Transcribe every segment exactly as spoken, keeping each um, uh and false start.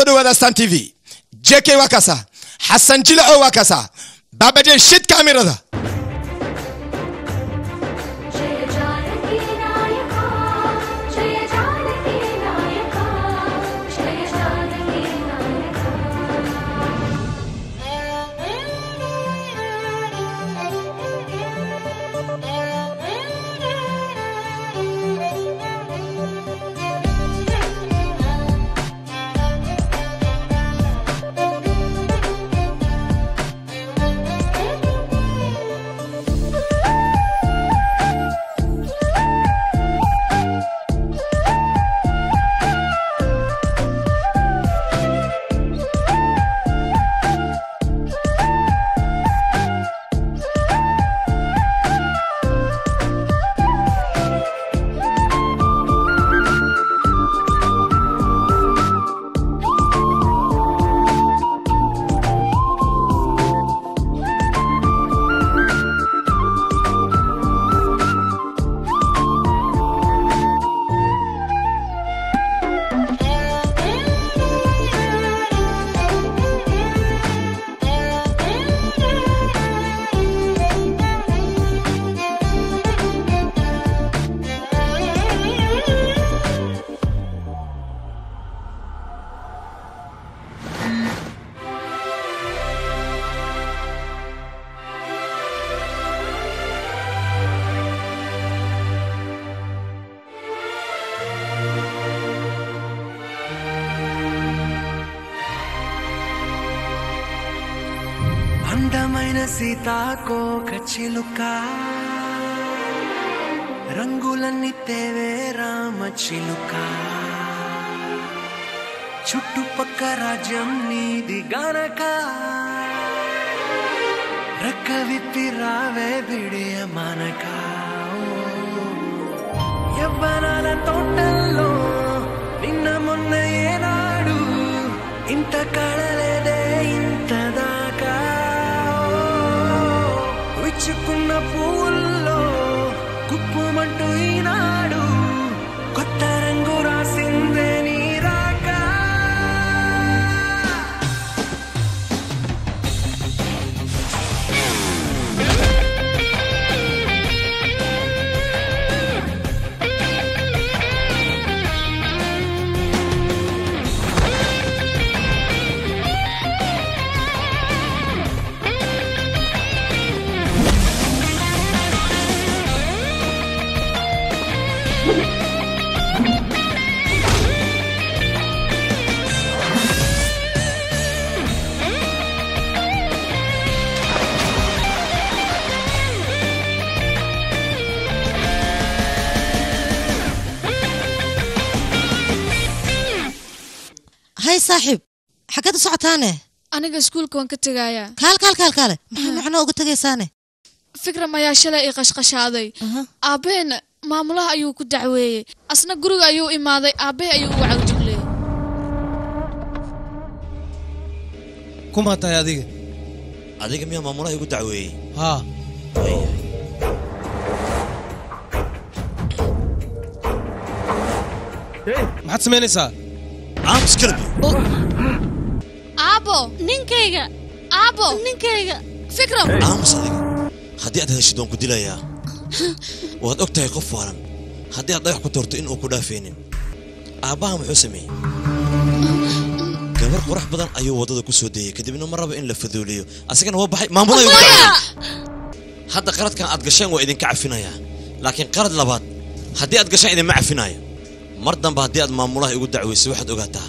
episode wa Western T V. J K wakasa, Hassan Jila o wakasa, babaje shit camera da. అందమైన సీతాకోకచిలుకా రంగులన్నీ తేవే రామచిలుకా చుట్టుపక్క రాజ్యం నీది గనక రక్కవిప్పి రావే బిడియ మనక యవ్వనాల తోటల్లో నిన్న మొన్న ఏనాడు ఇంత కళలేదే ఇంతదా చిక్కున్న పూల్లో కుప్పమంటూ ఈనాడు కొత్త రంగు రాసిందే నీ రాక صاحب حكيت ساعتين انا اسكول كون كتغايا كال كال كال كال معنى اوغ تغيسانه فكره ما ياشلا اي قشقشاداي ابين ماملها ايو ku dacweeyay asna guriga ayu imaaday aabe ayu waxa jiblay kuma tahay adiga adiga miya maamulha igu dacweeyay ha hey ma tsameynaysa أمسكني أبو نينكيغا أبو نينكيغا فكرة أمس هذيك هدي أدها شدون كديلا يا وهاد أكتها يقفوا هدي أضيع كتورت إن أكلها فيني أباها محسمي قبر قرح بدن أيوة وضد كسودية كده بينهم مرة بين لفذوا ليه أسكن هو بحي ما مضى حتى قرد كان أتقشان وإذن كعفنايا لكن قرد لبعض هدي أتقشان إذن ما عفنايا مردن بهدي أد ما مولاه يقول دعوي سوي واحد أوقاتها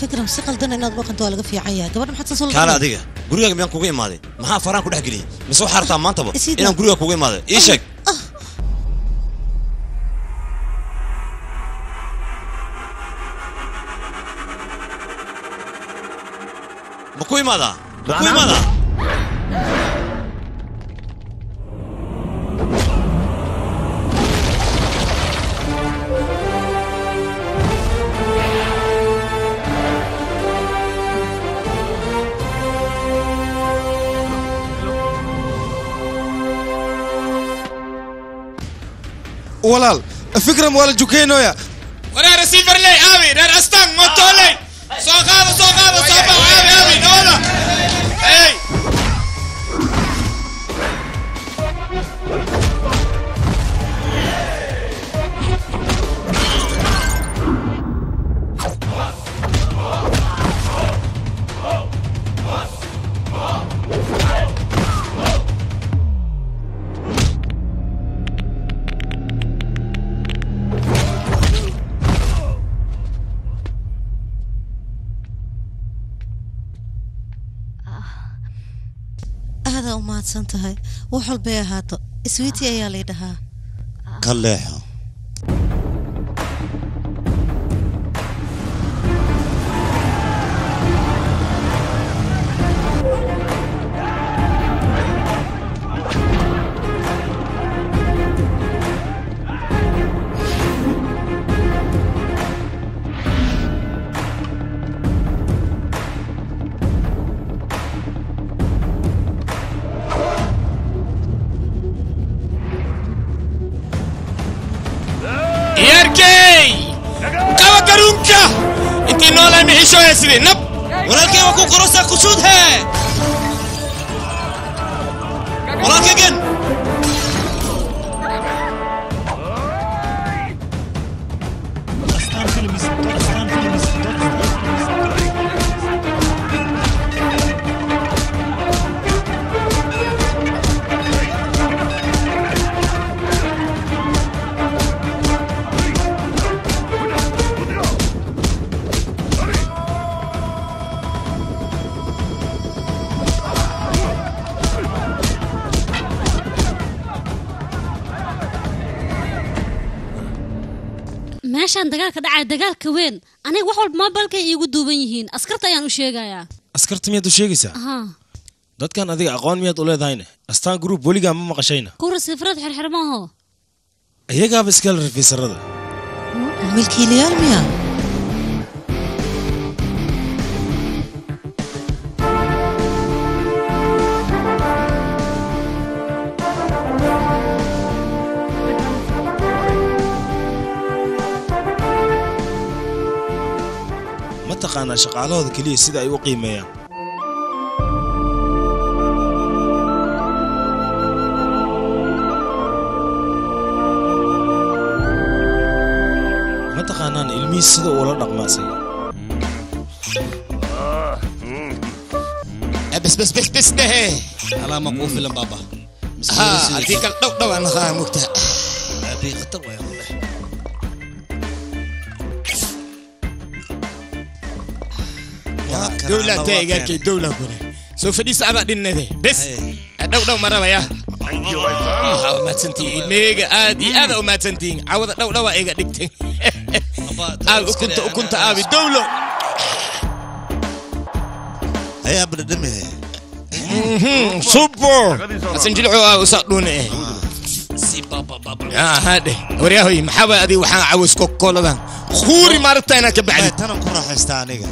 فكرة مسقل دنا إن أطباق أنتوا لقى في عيا، تبى نروح حتى صلنا. كلا دقيقة، قولي لك مين كوجين ماذا؟ ما فران كده حقلي، مسوي حارة ما تبى. إنا قولي لك كوجين ماذا؟ إيشك؟ مكوي ماذا؟ مكوي ماذا؟ ولال فكرة موال جوكينو يا ولا رسيفر لي أبي ده أستان مطولي صغار صغار صبا أبي أبي نولا أي هذا وما تنتهي وحول بيا هاتو سويتي يا ليدها كلها نب ولكن يكون كروسا كشود هي ولكن عشان دجالك دع دجالك وين؟ أنا واحد ما بالك يقدو بينهين. أسكرت يعني وش يجايا؟ أسكرت مية وش يجيسا؟ ها. ده كان هذيك أقوان مية ولا ذاينة. أستان جروب بولي جام ما قشينا. كورس فرد حر حر ما هو. هي جاب سكال في سردة. ملكي ليال مية. أنا شغال هذا كلي سيد أي وقيمة ما تقانان علمي سيد ولا نقماسي بس بس بس بس ده على ما قوف لم بابا ها أديك الدو دو أنا خا مكتئ أبي خطر ويا الله دولة تيجا كي دولة كوري سوف ديس أبعد النذي بس أدو دو مرة وياه أو ما تنتين ميجا أدي أنا أو ما تنتين عوض دو دو إيجا دكتين أو كنت كنت أبي دولة هيا بدمه سوبر أسنجل عوا وصلوني سي بابا بابا آه هذه ورياه هي محبة أدي وحنا عاوز كوكولا ذا خوري مرتين كبعد أنا كره حستانيجا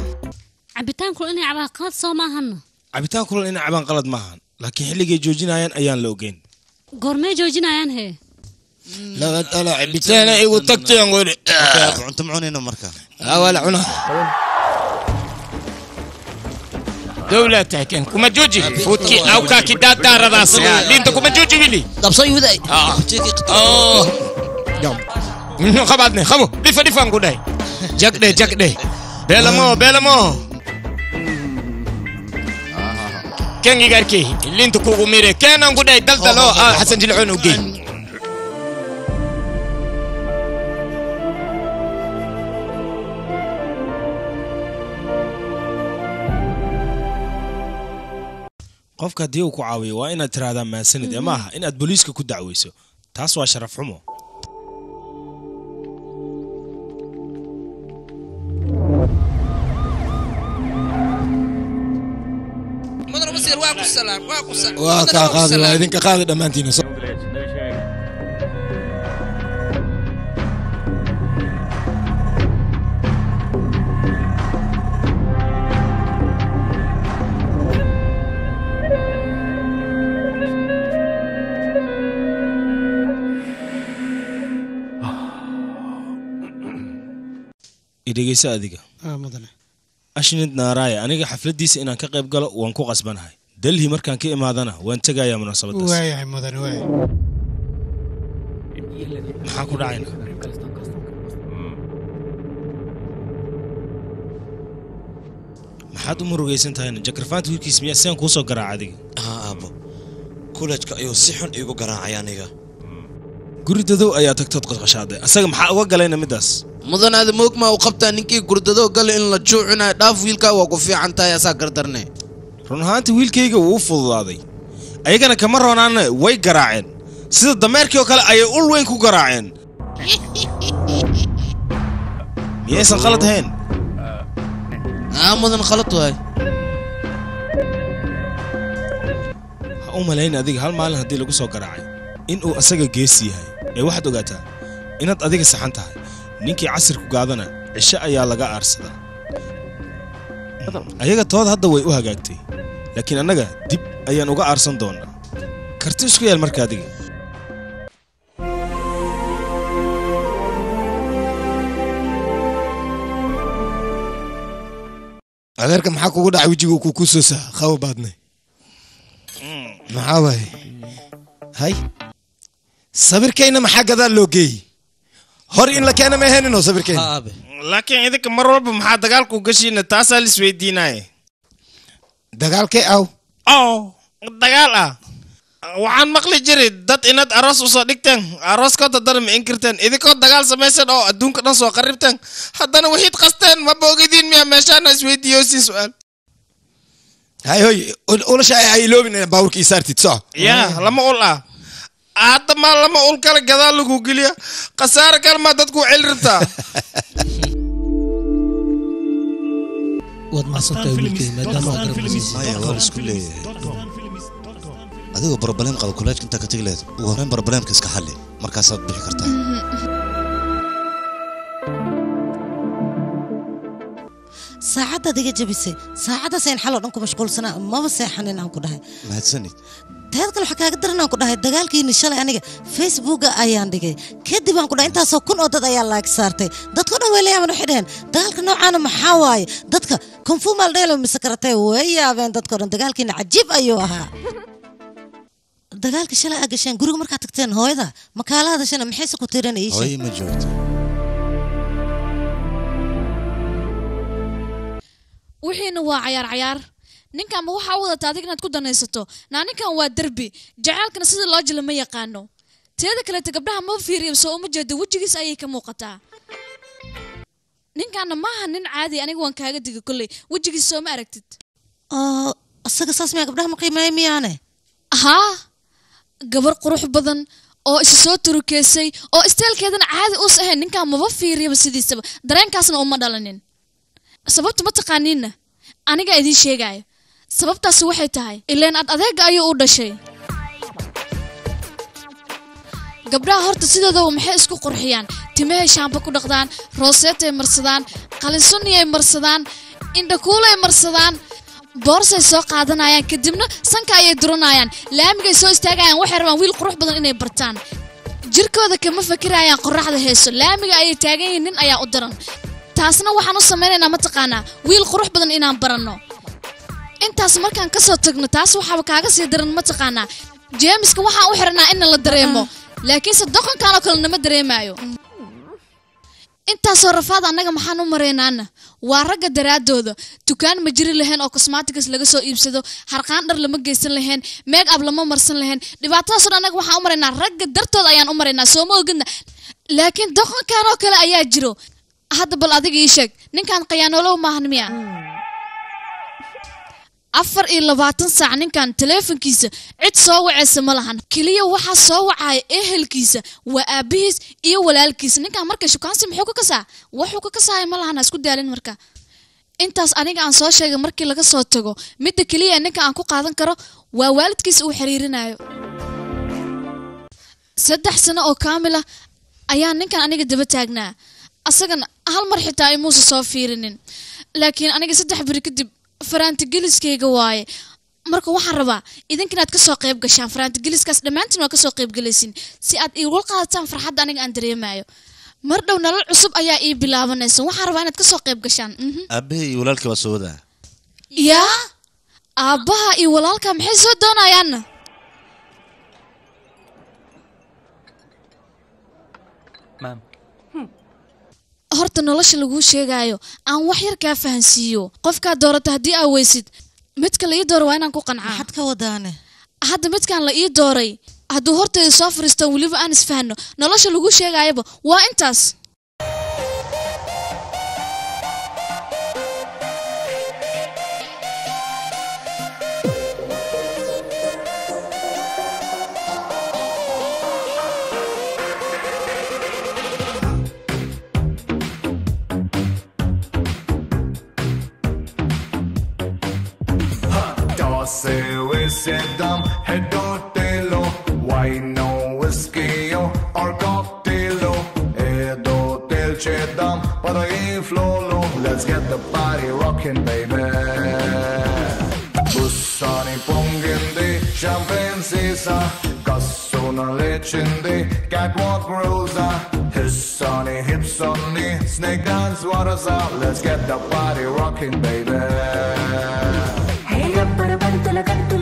عبيتان كل إني عبان قلد سو ماهن عبيتان كل إني عبان قلد ماهن لكن حلقة جوجين أيان أيان لوجين قرمي جوجين أيان هي لا لا عبيتان أي وطقت ينقول أنت معونين ومركان أول عنا دولة تحكين كم جوجي فوتكي أو كاكي دات دار راسها لين تكم جوجي بلي طب صيو ذي آه آه يوم منو خبرتني خمو ديفا ديفا نقول ذي جاك ذي جاك ذي بلمو بلمو كان يقاركي اللي انتو كوغو ميري كان انقو داي دلدلو آه حسن جلعون وقين قفكا ديو كعاوي وانا ترادا ما سند يماها ان اد بوليسكا كو دعويسو تاسوا شرف حمو واقو السلام واقو السلام واقع قاضي الله إذنك قاضي دمانتين صح. إديجيسا أديجا. آه مدني. أشنت نارايا أنا كحفلتي سئنا كقب قلا وانكو قصبناهاي. دلهي مركان كي ما ذنا وانت جاي من الصبتس. وعي مدني وعي. حكوا رعينا. ما حد مروا جيسنت هاي نجكرفان تقول كيسمية سين كوسو جرا عادي. آه أبو. كلش كأيو صحن يجو جرا عيانيجا. قرد ذو أياتك تطقطق شادة. أسمع حق وقلينا مداس. مدن هذا موكما وقبتها نكي قرددو قال إن لجوعنا داف ويلكا وقفيا عن تايا ساكر درني رنهانت ويلكا يجا وفض هذي أيقنا كمرة ونانا وي قراعين سيد الدماركي وكالا أي أول وينكو قراعين ميسا خلط هين آه مدن خلطو هاي هاوما لين هذيك هالمالن هدي لقو سو قراعين إنو أساقا جيسي هاي اي واحد وقاتها إنات هذيك سحانتها هاي نينكي عصر كقاعدنا عشاء يا لقى أرسل. أيها التواد هذا ويقوها جاكتي. لكن أنا جا دب أيها نوقع أرسل دونا. كرتيش كيا المركادي. أغيرك محاكو قد عوجيكو كوكوسوسا خاو بعدني. معاوي. هاي. صبر كينا محاكا ذا لوجي. هوري إن لكان ما هننو صبر كين. لكن إذا كمرة بمحاد دجال كوجشي نتاسع لسويديناي. دجال كي أو. أو دجال آه. وعن مقلي جريد دت إنت أرس وصديق تان أرس كات درم إنكرتان إذا كات دجال سمسن أو أدون كنا سو قريب تان حتى نوحيد قستان ما بوجدين ميا مشان سويديوسي سؤال. هاي هاي أول شيء هاي لو من باورك إسارتي تصع. يا لما أقوله. هذا ما لما أقول كله جذا لو جوجليا قصار كلمة تدكو علرتا. وضمع صوتي ويلكي ما دام أقرب مزيز. أيه الله يسكلي. هذا بربلام قالوا كلش كنت كتقلد وهم بربلام كيس كحلي مركزات بالكرتة. ساعات دقيقة جبسي ساعات سين حلو نكون مشغول سنة ما بس حنين عم كده. ما هتسني. تهذا كل حكاية قدرنا نقول هاي الدجال كي نشال يعني فيسبوك أيام دقي كده بنقول أنت سكون أضد أيام لايك صارتي ده تكون ولا يوم نحدين دجال كنا عنا محاوي ده ك كم فو مالديلو مسكرته ويا بين ده تكون الدجال كنا عجيب أيوها الدجال كشلا أجشان قرقو مركع تكتين هاي ده مكان هذا شان محيس كتيرين إيش هاي مجوت وحين هو عيار عيار ninkan ma waxa wada taad ignaad ku danaysato naa ninkan waa darbi jacalkana sida loo jilmay yaqaano teeda kale ta gabdhaha ma fiiriyo soo uma jeedo wajigiisa ayay ka muuqataa ninkan ma aha nin caadi aniga waan kaaga digay kulay wajigiisa soo ma aragtid oo asaga saas ma gabdhaha ma qiimeeyay miyaane aha gabar qurux badan oo is soo turkeysay oo isteelkeedan caadi u sahay ninkan ma fiiriyo sidiisaba dareenkaasna uma dhalanin sababtu ma taqaaniina aniga idin sheegay sababtaas waxay tahay ileen ad adeega ayuu u dhashay gabdhaha horta sidooda waxay isku qurxiyaan timaha shaambo ku dhaqdaan roosete ay marsadaan qalinsunni ay marsadaan indha kuul ay marsadaan boorso ay soo qaadanayaan kadibna sanka ay duranayaan laamiga ay soo istaagayaan waxay rabaan wiil qurux badan inay bartaan jirkooda kama fakirayaan qorraxda heeso laamiga ay taagan yihiin nin ayaa u daran taasna waxaan u sameynaynaa ma taqaanaa wiil qurux badan inaan baranno intaas markaan ka soo tagno taas waxa kaaga sii daran ma taqaana Jameska waxa uu xirnaa in la dareemo laakiin sadaqan kale kale nama dareemayo intaas oo rafaad anaga maxaan u mareynaana waa raga daraadooda dukaan ma jiri lahayn oo cosmetics laga soo iibsado harqaan dhar lama geysan lahayn make up lama marsan lahayn dhibaatadaas anaga waxa u mareynaa raga dartood ayaan u mareynaa soo ma ogna laakiin dadkan kale kale ayaa jiro hadda bal adiga ii sheeg ninkan qiyaanolo ma ahnimiya afar iyo labaatan saac ninkan teleefankiisa cid soo waceysa ma lahan kaliya waxa soo wacay ehelkiisa waa aabihiis iyo walaalkiisa ninkan markay shukaansi muxuu ka kasaa wuxuu ka kasaa ma lahan isku daalin marka intaas aniga aan soo sheegay markii laga soo tago midda kaliya ninka aan ku qaadan karo waa waalidkiis uu xiriirinayo saddex sano oo kaamil ah ayaa ninkan aniga daba taagnaa asagan hal mar xitaa imuusa soo fiirinin laakiin aniga saddex bari kadib faraanta geliskayga waaye marka waxaan rabaa idinkinaad ka soo qayb gashaan faraanta geliskaas dhamaantiin waa ka soo qayb galaysin si aad igu qaadataan farxadda aniga aan dareemayo mar dhow nolol cusub ayaa ii bilaabanaysa waxaan rabaa inaad ka soo qayb gashaan aabaha iyo walaalka waa soo wadaa yaa aabaha iyo walaalka maxay soo doonayaan maam horta nolosha lagu sheegayo aan wax yar ka fahansiyo qofka doorata hadii aa weysid midka la ii door waa inaan ku qancaa had ka wadaane hadda midkan la ii dooray hadduu hortay soo fariisto waliba aan isfahanno nolosha lagu sheegayaba waa intaas Sedam hedotelo wino whiskyo or cocktailo edotel chedam para inflolo let's get the party rocking baby bussani pongende champagne sisa cassona leccende catwalk rosa hissani hipsoni snake dance waters up let's get the party rocking baby hey gabbara bantala gattulu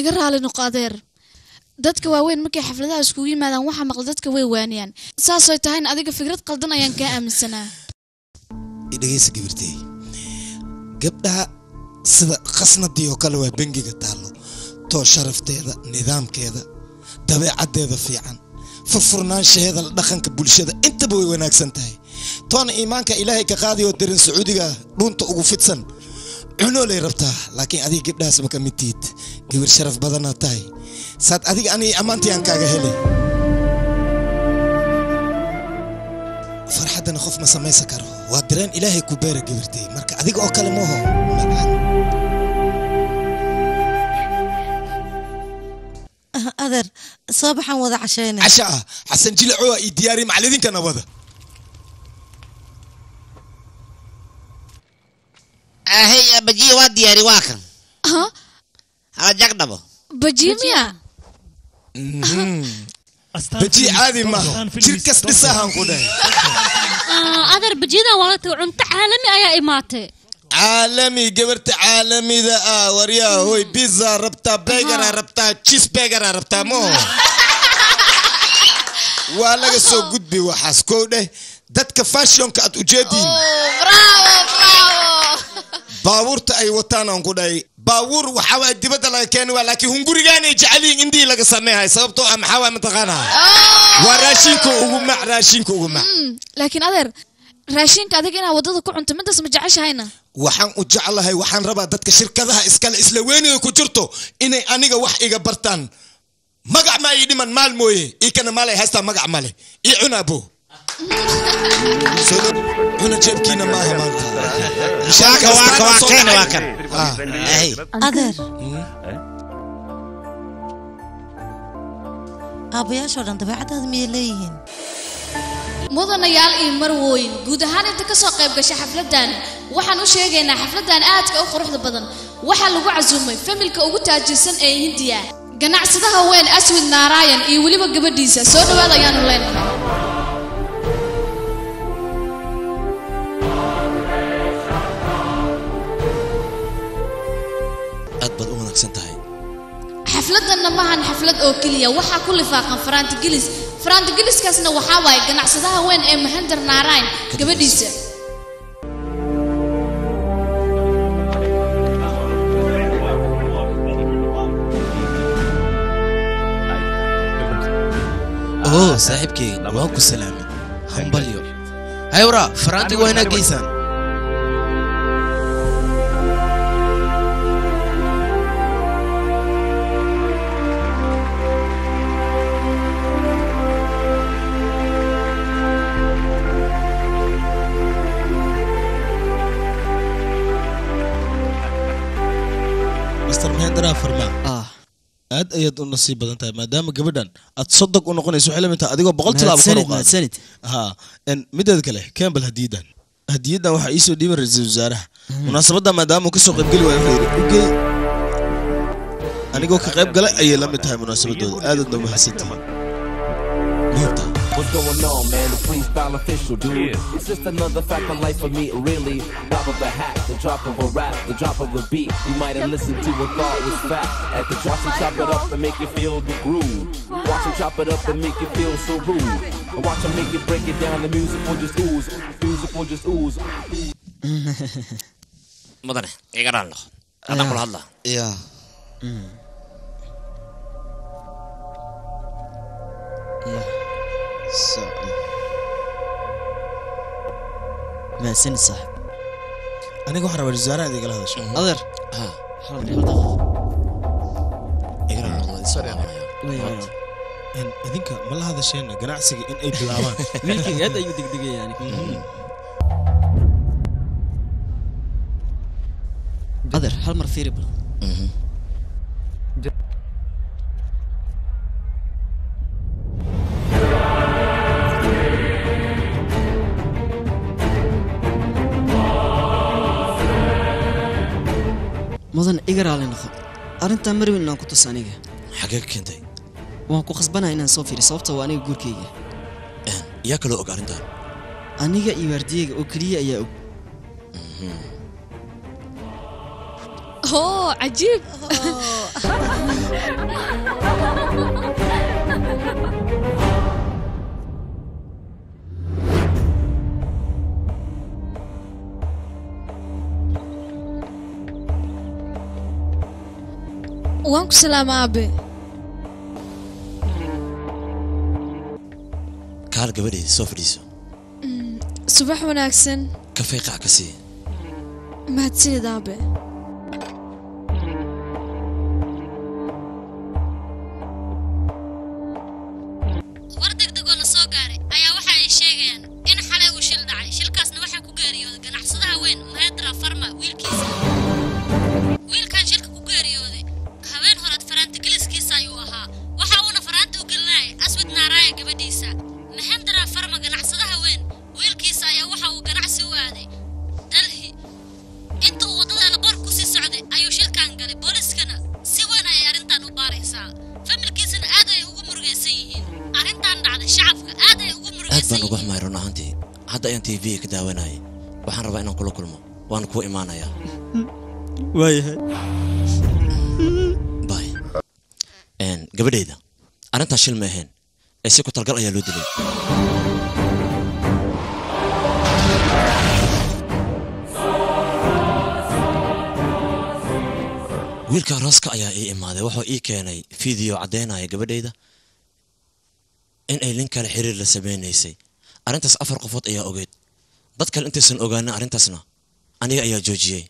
iga raali noqadeen dadka waaweyn markay xafladaha isku yimaadaan waxa maqal dadka way waaniyaan saas oo tahay in adiga fikrad qaldan ayaan ka aaminsanaa dhageysi gabirtay gabdhaha sida khasnadii oo kale waa bangiga taalo to sharafteeda nidaamkeeda dabeecadeeda fiican furfurnaansheeda dhaqanka bulshada inta way wanaagsan tahay toona iimaanka ilaahay ka qaadi oo dirin sacuudiga dhunta ugu fidsan أنا لا ربطة، لكن أديك جبنا سبك ميتيت، جبر شرف بدنا تاي، سات أديك أنا أمانتي أنك أجهلي. فرحة أنا خوف ما سمي سكر، وادرين إلهي كبير جبرتي، مرك أديك أكلموها. أدر صباحا وذا عشاءنا. عشاء حسن جيل عوا إدياري مع الذين كنا بذا. هي بجي وادي رواكن ها اجاك دبو بجي ميا بجي عادي ما تركس بساهم قدام اقدر بجي دا واتو انت عالمي ايا ايماتي عالمي جبرت عالمي ذا وريا هو بيتزا ربطه برجر ربطه تشيز برجر ربطه مو ولا سو غود بي وحاسكوده ددك فاشيون كات وجدين براو باورت أي وطن أنقذي باور وحوى الدبادة لكن ولكن هنقولي جعلين عندي لك سماها سببته أم حوى متغنها وراشينكو وهم راشينكو وهم لكن أدر راشينك هذا كنا وضدكوا أنت ما تسمع جعش هنا وحن وجعلها هي وحن ربطتك شركة ذا إسكال إسلويني وكجرته إني أنا جوح إيجا برتان ما قع ما يدي من مال موي إيكنا مالي هستا ما قع مالي إيعنا بو هنا جبكينا ما همانتها مشاك واك واكين واكن اهي أدر أبي أشعر أن تبعت هذا ميلين مدن يال إمروين جود هان تكسر قبل شحفلة دان وحنو شيجينا حفلة دان آت كأخر رحلة بدن وحن لو عزومي فملك أوجت أجسن أي هندية جناع صدها وين أسود ناراين إيه ولي بقبل ديسة صور ولا يانو لين حفلتنا معنا حفلة أوكلية وحا كل فاقا فرانت جلس فرانت جلس كاسنا وحاواي كان عصدها وين ام هندر ناراين قبديسة اوه صاحبكي واكو سلامي همبليو هاي ورا فرانت وين جيسان أنت أيضا نصيب أنت ما دام جبران أتصدق أنه قنيس وحلا متى أديك بقلت لا بقرقة سنت ها إن مدة ذكله كان بالهديدا هديدا وحيسو دي برز وزاره مناسبة ما دام وكسر قد قلوا يفير أوكي أنا جو كقرب قلق أي لم تهاي مناسبة أديك دوم حسيتها نيوتا What's going on, man? The freestyle official, dude. Yeah. It's just another fact of life for me, really. Drop of a hat, the drop of a rap, the drop of a beat. You might have listened to a thought was fact. At the drop, and chop it up and make you feel the groove. Watch them chop it up and make you feel so rude. And watch them make you break it down. The music will just ooze. The music will just ooze. Mother, I got Allah. Adam Allah. Yeah. Yeah. صعب ما سن صاحب أنا قاعد أحاول الزارع ذي قال هذا شو أقدر ها حاول إقرأ والله سوري أنا وياه إن أذيك ما له هذا الشيء إن قناعسك إن أي بلاوان ملكي هذا يدق دقيقة يعني أقدر حال مر في ربل مدن إجرا علينا خد، أنت مريم إننا كنت سانيجة. حقيقة كنتي. وأنكو خصبنا إننا نصوفي رصوفته وأنا يقول كيجة. إن يأكلوا أجر أنت. أنا جا يورديج أكلية يا أب. أوه عجيب. وانكو سلام أبي كار قبلي سوفريسو صباح وناكسن كفيقة عكسي ما تسيني دابي وردك دقونا سوكاري أيا وحا يشيغيان إن حلا وشيل دعي شلكاس نوحا كوغاريو دقا نحصدها وين مهدرا فرما ويل كيسا أنا أقول ما يرون عندي هذا أنتي في كذا وناي وحن ربعنا كل كلمة وأنا كو إيمانا يا باي باي إن قبل إذا أنا تشيل مهين أسيكو ترجع يا لودلي ويلك راسك يا إيه ماذا وحو إيه كاني فيديو عدينا يا قبل إذا إن أيلين كان حرير لسبعين نيسي، أرنتس أفر قفوت أيا أوجد، ضد كان أنتسن أوجانا أرنتسنا، أنا أيا جوجي.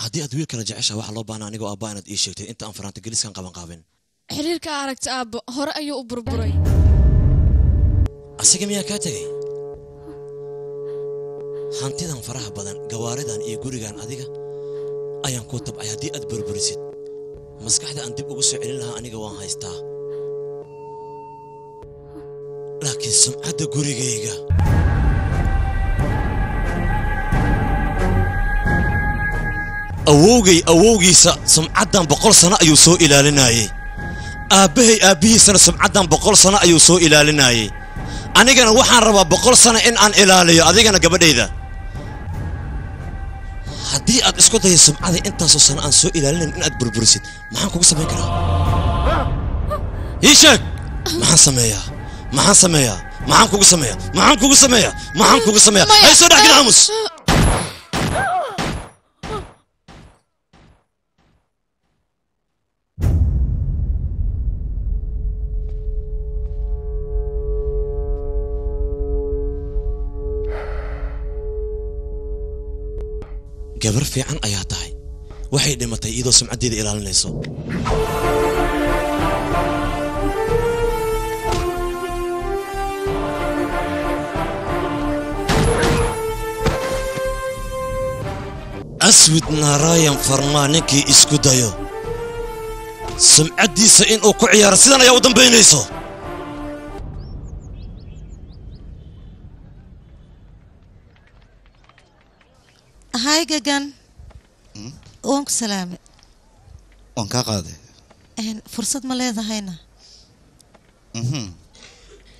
هدي أدوير كان جعشة واحد الله بانا أنيجو أبانا إيشيتي، أنت أنفرانت جلس كان قبل قابن. حرير كأركت أب هر أيو أبربري. أسيكم يا كاتري. هانتي دان فرح بدن جواردان إيجوري كان أديكا، أيام كتب أيا دي أدبربريسيت. مسكحة أن تبقى سعيرين لها أني جوان هايستا، لكن سمعة قري جيجا. أوجي أوجي س سمعة بقول سنة يوسو إلى لناي. أبي أبي سنة سمعة بقول سنة يوسو إلى لناي. أنا جانا وحنا ربع بقول سنة إن أن إلى لي. هذي جانا قبل إذا. هدي أد اسكت هي سمعة أنت سوسنا أنسو إلى لين أنت بربرسيت ما حنكوك سمي كلا يشك ما حنسميها ما حنسميها ما حنكوك سميها ما حنكوك سميها ما حنكوك سميها هاي سودا حق العموس gabar fiican ayaa tahay waxay dhimatay iyadoo sumcadeeda ilaalinayso aswid narayan farmaankii isku dayo sumcadiisa in uu ku ciyaaro sidan ayaa u dambeynayso هاي جاجان وانك سلامي وانك قاضي إن فرصة ملاذة هنا اهم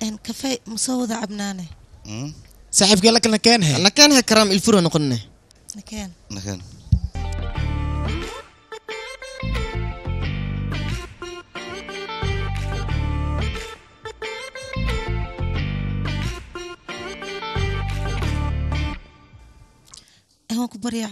إن كفاية مسودة عبنانة صاحب قال لك أنا كانها أنا كانها كرام الفرو نقلنا نكان نكان كبر يا عب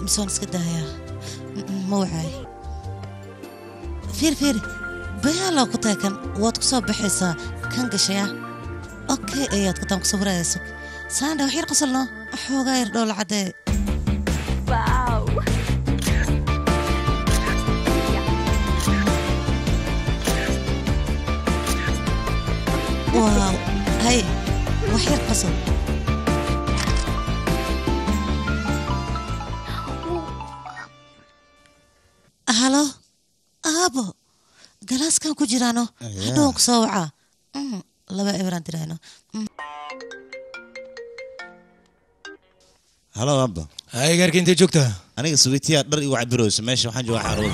مسون سكدها يا موعي فير فير بيا لو كنت كان واتكسب بحسا كان قشيا أوكي إيه كنت مكسب رأسك ساندو حير قصلنا حو غير دول عدي واو هاي وحير قصل هلو أبو جلس كان كجيرانه هدوك سوعة لا بقى إبران ترينه هلا أبا هاي غير كنتي جوكتها أنا سويتيات بري وعبروس ماشي وحنجوا حروب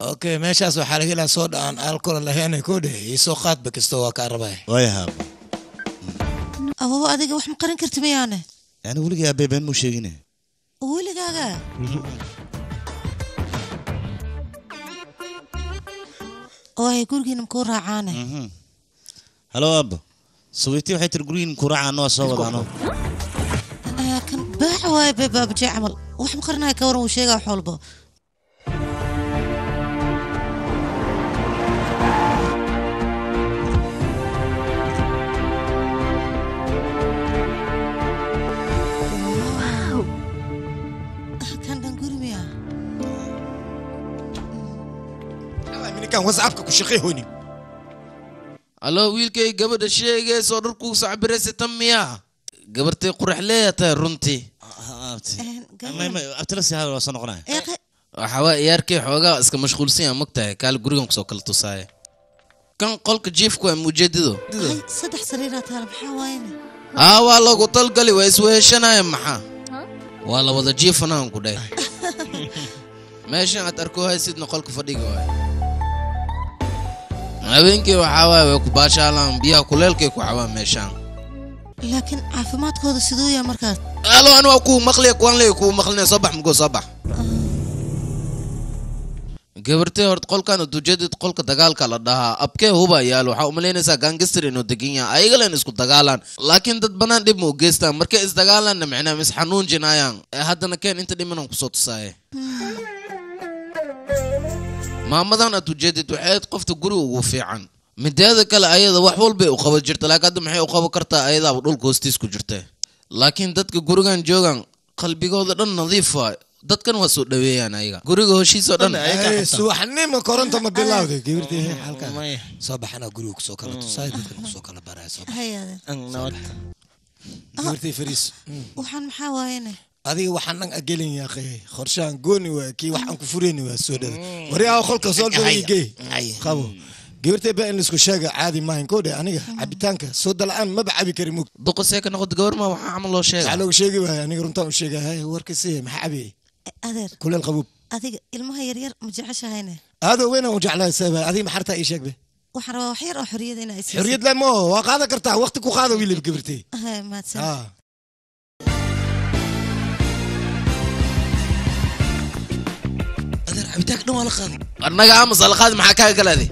أوكي ماشي أسوي حالك إلى صوت عن الكل اللي هنا كوده يسوقات بكستوا كأربعة ويا أبا أبو أديك وح مقارن كرتمي أنا أنا ولقي يا بيبان مشينه ولقي هذا وهي قرقين مكورة عانه. هلا أبا سويتي وحيت القرقين مكورة عانه وصور عنه. لكن باع وهي بابا بجي عمل وح مقرناها كورة وشيقة وحولبة. واو كان بنقول مياه. كان وصعبك كشقي هوني. الله ويلكي قبل الشيء صارك وصعب رأس تمياه. قبرتي قرح ليه ترنتي. ما ما أبتلس هذا وصنعنا. حواء ياركي حواء إسك مشغول سيا مقطع كال قريهم ساكل تصاير. كان قلك جيفكوا مجدده. صدق سريرات هالمحاويني. آه والله قتل قلي ويسوي شناي محا. والله وذا جيفنا هم كده. ماشي عتركوها يصير نقلك فريقه. habeenkii waxa way way ku baashaalaan biya kuleelkay ku xawaa meeshaan laakin caafimaadkooda sidoo yahay markaas alo aan waa ku maqlay kuwan leey ku maqlay subax mugo subax gabartay hor qolkan dujeedid qolka dagaalka la dhaha abkee huba yaal waxa u maleynaysa gangster inuu daginyaa ayaga leen isku dagaalaan laakin dad banaan dib mu geestaan markay is dagaalaan macnaa mis xanuun jinayaan haddana keen inta dhiman ku soo tusay maamadan aad u jeedid waxaad qofta guriga ugu fiican midaada kale ayada wax walba u qaban jirtay laakiin maxay u qaban kartaa ayada dhulka hoostiis ku jirtay laakiin dadka gurigan joogan qalbigooda dhan nadiif ah dadkan waa soo dhaweeyaan ayaga guriga hoshiisa dhan ayaga subaxnimo koronto ma bilaawday gibirtay halka subaxna guriga ku soo kala tusay dadkan ku soo kala baray subax annaad gibirtay fariis waxaan maxaa waayeenay هذه وحنان أجلين يا أخي خرشان جوني وكي وحن كفريني والسودة وريها خلك صلب ويجي خبوا جبرت بقى الناس كشجع عادي ما ينكوده أنا عبيتانك صود الآن ما بعبي كريمك دق السياق ناخد جور ما وحعمله شجع على وشجع بقى أنا قرنتهم شجع هاي وركسيه محبي أدر كل القبوب هذه المهيرير مجعش هنا هذا وينه مجعلها سبعة هذه محرتها إيش يجبه وحروا حير وحرية هنا حرية لا ما وقعد كرتها وقتك وقعد ويلي بجبرتي ها ما تسمع عبيتك نوع الخاد. أنا قامص الخاد محاكاة كلادي.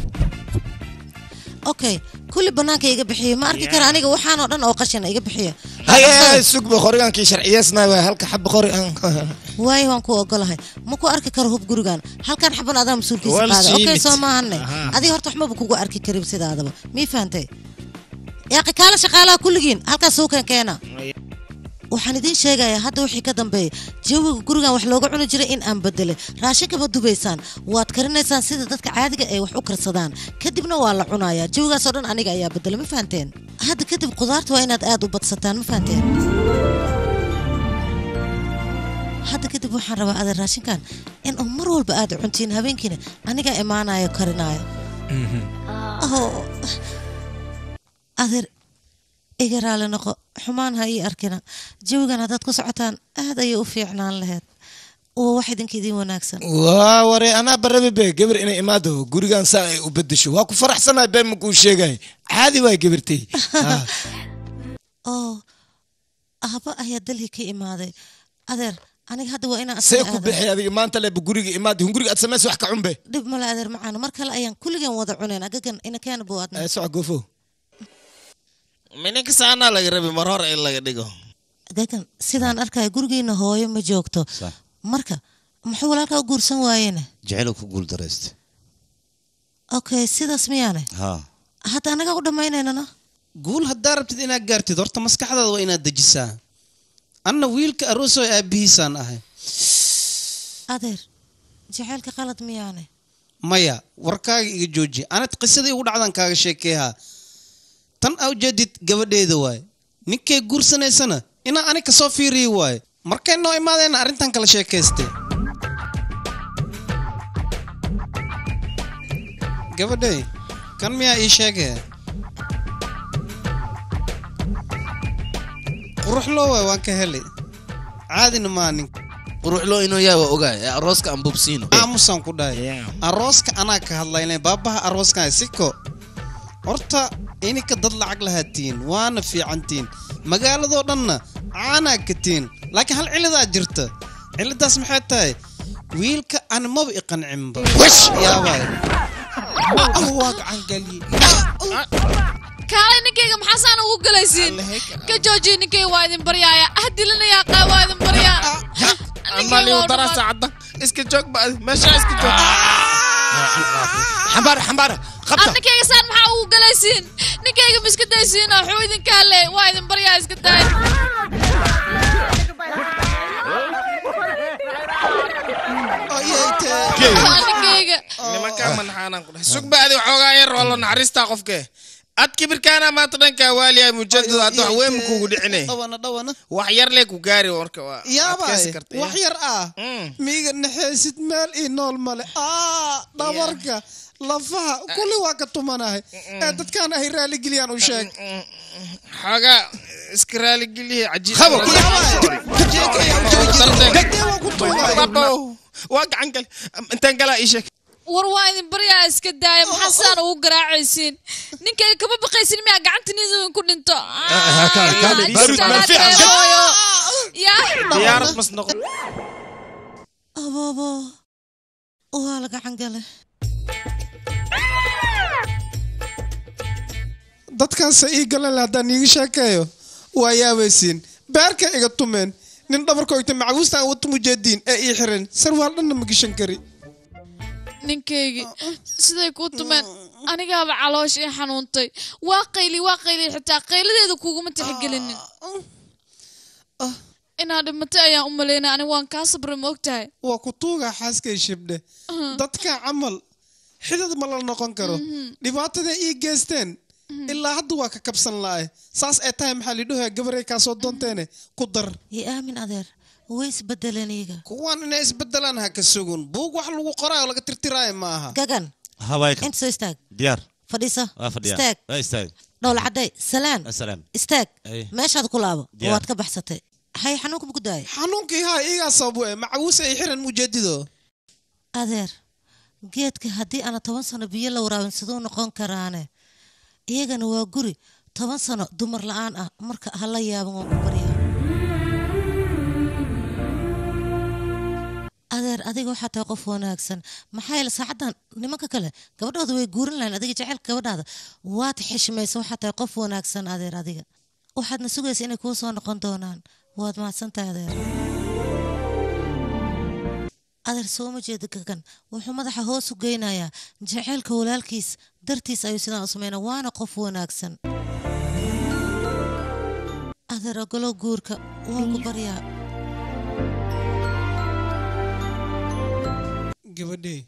أوكي كل بناك يجيب حيه ما أركي كراني جو حانو أنا أوقشنا يجيب حيه. هيا السوق بخوريان كي شرعيسنا هلك حب خوريان. واي هون كوا قال هاي ماكو أركي كرهوب جورجان هل كان حبنا هذا مسؤول كيس هذا أوكي سامع عنه. هذه هرت حمو بكو أركي كريب سيد هذا مي فهمتي. يا أخي كلا شقالة كل جين هل كان سوق كينا. waxaan idin sheegayaa hadda wixii ka dambeeyay jawiga guriga wax looga cunay jiray in aan bedelo raashinka bad dubaysaan waad karinaysaan sida dadka caadiga ah ay wax u karsadaan kadibna waa la cunayaa jawiga soo dhan aniga ayaa bedelo ma fahanteen hadda kadib qudaarta waa inaad aad u badsataan ma fahanteen hadda kadib waxaan rabaa aad raashinkan in oo mar walba aad cuntiin habeenkiina aniga imaanayo karinayo oh ader إجرالي نقو حمان هاي أركنا جوجا نادت قصعتان هذا يوفي عنا لهاد وواحد إنك يدي وناكسن ووري أنا بربي بيه قبر إني إماده جورجان ساعي وبدش واكو فرح سنة بين مكوش شيء جاي هذه واي قبرتي أوه أبا أيدله كي إماده أدر أنا هذا وأنا سيكو بحي هذه ما أنت اللي بجورج إماده هنجورج أتسمس وحكي عم به دب ملا أدر معانا مركل أيام كل جن وضعنا نجكن إن كان بواتنا سوا قفو منك سانا لغربي مرور إلا قديقو داكن سيدان أركا يقرقين هوي مجوكتو صح مركا محول أركا وقرسان واينا جعلوك وقول درست أوكي سيدا سميانه. ها. حتى أنا قاعد ماين أنا. قول هالدارب تدينا قرتي دور تمسك هذا وينا الدجسة. أنا ويلك أروسو أبيه سانه. أدر. جحالك غلط ميانه. مايا وركا يجوجي أنا تقصدي ولا عذن كاشيكها. تن أوجدت قبل دواي. نكى قرصنا سنة. إنا أنا كسافيري واي. مركين نوع ما أنا أرنتن كلاشيكستي. قبل كان ميا إيشاكه روح له وان كهلي عادي نماني روح له إنه يا وقع الروسك أم بوبسينو أموسام كوداي الروسك أنا كهلايني بابها الروسك هيسيكو أرتا إني كضل عقل هاتين وأنا في عنتين مقال ذورنا أنا كتين لكن هل على ذا جرت على ذا سمحتاي ويلك أنا ما بيقن عمبا وش يا واي أوه عنقلي كارين كي جم حسن وقليسين كجوجين كي وايدن برياء أهدي لنا يا قا وايدن برياء أمالي وطرس عضك إسكت جوك بس ماشي إسكت جوك حمار حمار خبطة أنا كي إنسان مع وقليسين نكي جم إسكت دايسين أحويدن كالي وايدن برياء إسكت داي لما كان من حانك سوق بعدي وعوائر والله نعرست أقفك أتكبر كان ما ترنك والي مجدد أتوهم كودعني دوانا دوانا وحير لك وجاري وركوا يا باي وحير آه ميجا نحست مال إيه نول مال آه دورك لفها كل وقت تمناه أنت كان هيرالي قليان وشاك حاجة إسكرالي قلي عجيب خبر يا باي واقع عنك أنت انقلع إيشك ورواين بريا إسكداي محسن وقراعسين نكى كم بقيسين مية قعدت نزوم كل انتو ها كان كان برد مرفيع يا يا رب مصنوع أبابا وهالقع عنقله ضد كان سئي قال لا دنيش شكايو ويا وسين بارك إجتمن ننتظر كويت معوسنا وتمجدين أي حرن سروال لنا مقشن كري نكيجي سيدي كوتمان أنا جاب على شيء حنونتي واقيلي واقيلي حتى قيل ذي ذكوجو متحق لنن إن هذا متى يا أم لينا أنا وان كاسبر موقتها وكتوجا حاسك يشبده ضدك عمل حدد ملنا قنكره لبعض ذا إيجاستن إلا هدوك كبسن لاي ساس أتايم حليدوها قبل كاسود دونتني قدر يأمن أدر ويس بدلنيجا كوان ناس بدلنها كسجون بوق واحد لو قراء ولا كترتراي معها جعان هوايك أنت سويستاك ديار فريسة استاك استاك نول عدي سلام السلام استاك ماشي هذا كله وقت كبحثتي هاي حنوك بقداي حنوك هاي إيه صابوه معوسة يحرن مجدده أدر جيت كهدي أنا طبعا صن بيلا وراون صدون قان كرانة إيه جن وجري طبعا صن دمر الآن أ مرك هلا يا بمقبري أدر أديكوا حتى يقفوا ناقصن محايل ساعدنا نمك كله كبر هذا ويقولن لنا أديك جعل كبر هذا واتحش ما يسوي حتى يقفوا ناقصن أدر أديك واحد نسوق يسين يكون صان قندونان واد ما سنت أدر أدر سوم جدك كن وحمد حهو سجينا يا جعل كولال كيس درتي سايسنا أسمينا وانا قفوا ناقصن أدر أقوله جورك وانكبريا جبدي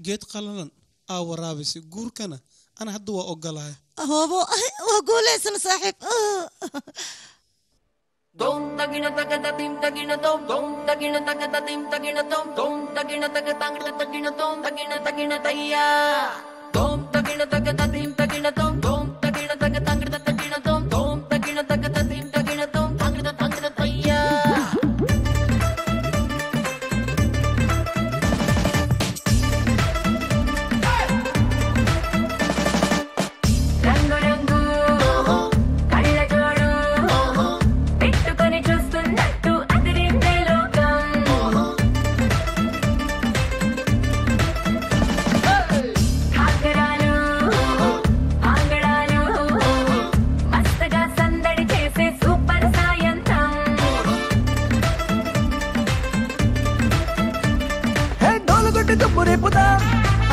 جيت قلنا أو رابس جور كنا أنا هدوا أقلها هو أبو وأقول اسم صاحب دون تجينا تكتا تيم تجينا توم دون تجينا تكتا تيم تجينا توم دون تجينا تكتا تجينا توم تجينا تجينا تيا دون تجينا تكتا تيم تجينا توم دون تجينا تكتا تجينا توم دون تجينا تكتا تيم تجينا توم تجينا تجينا تيا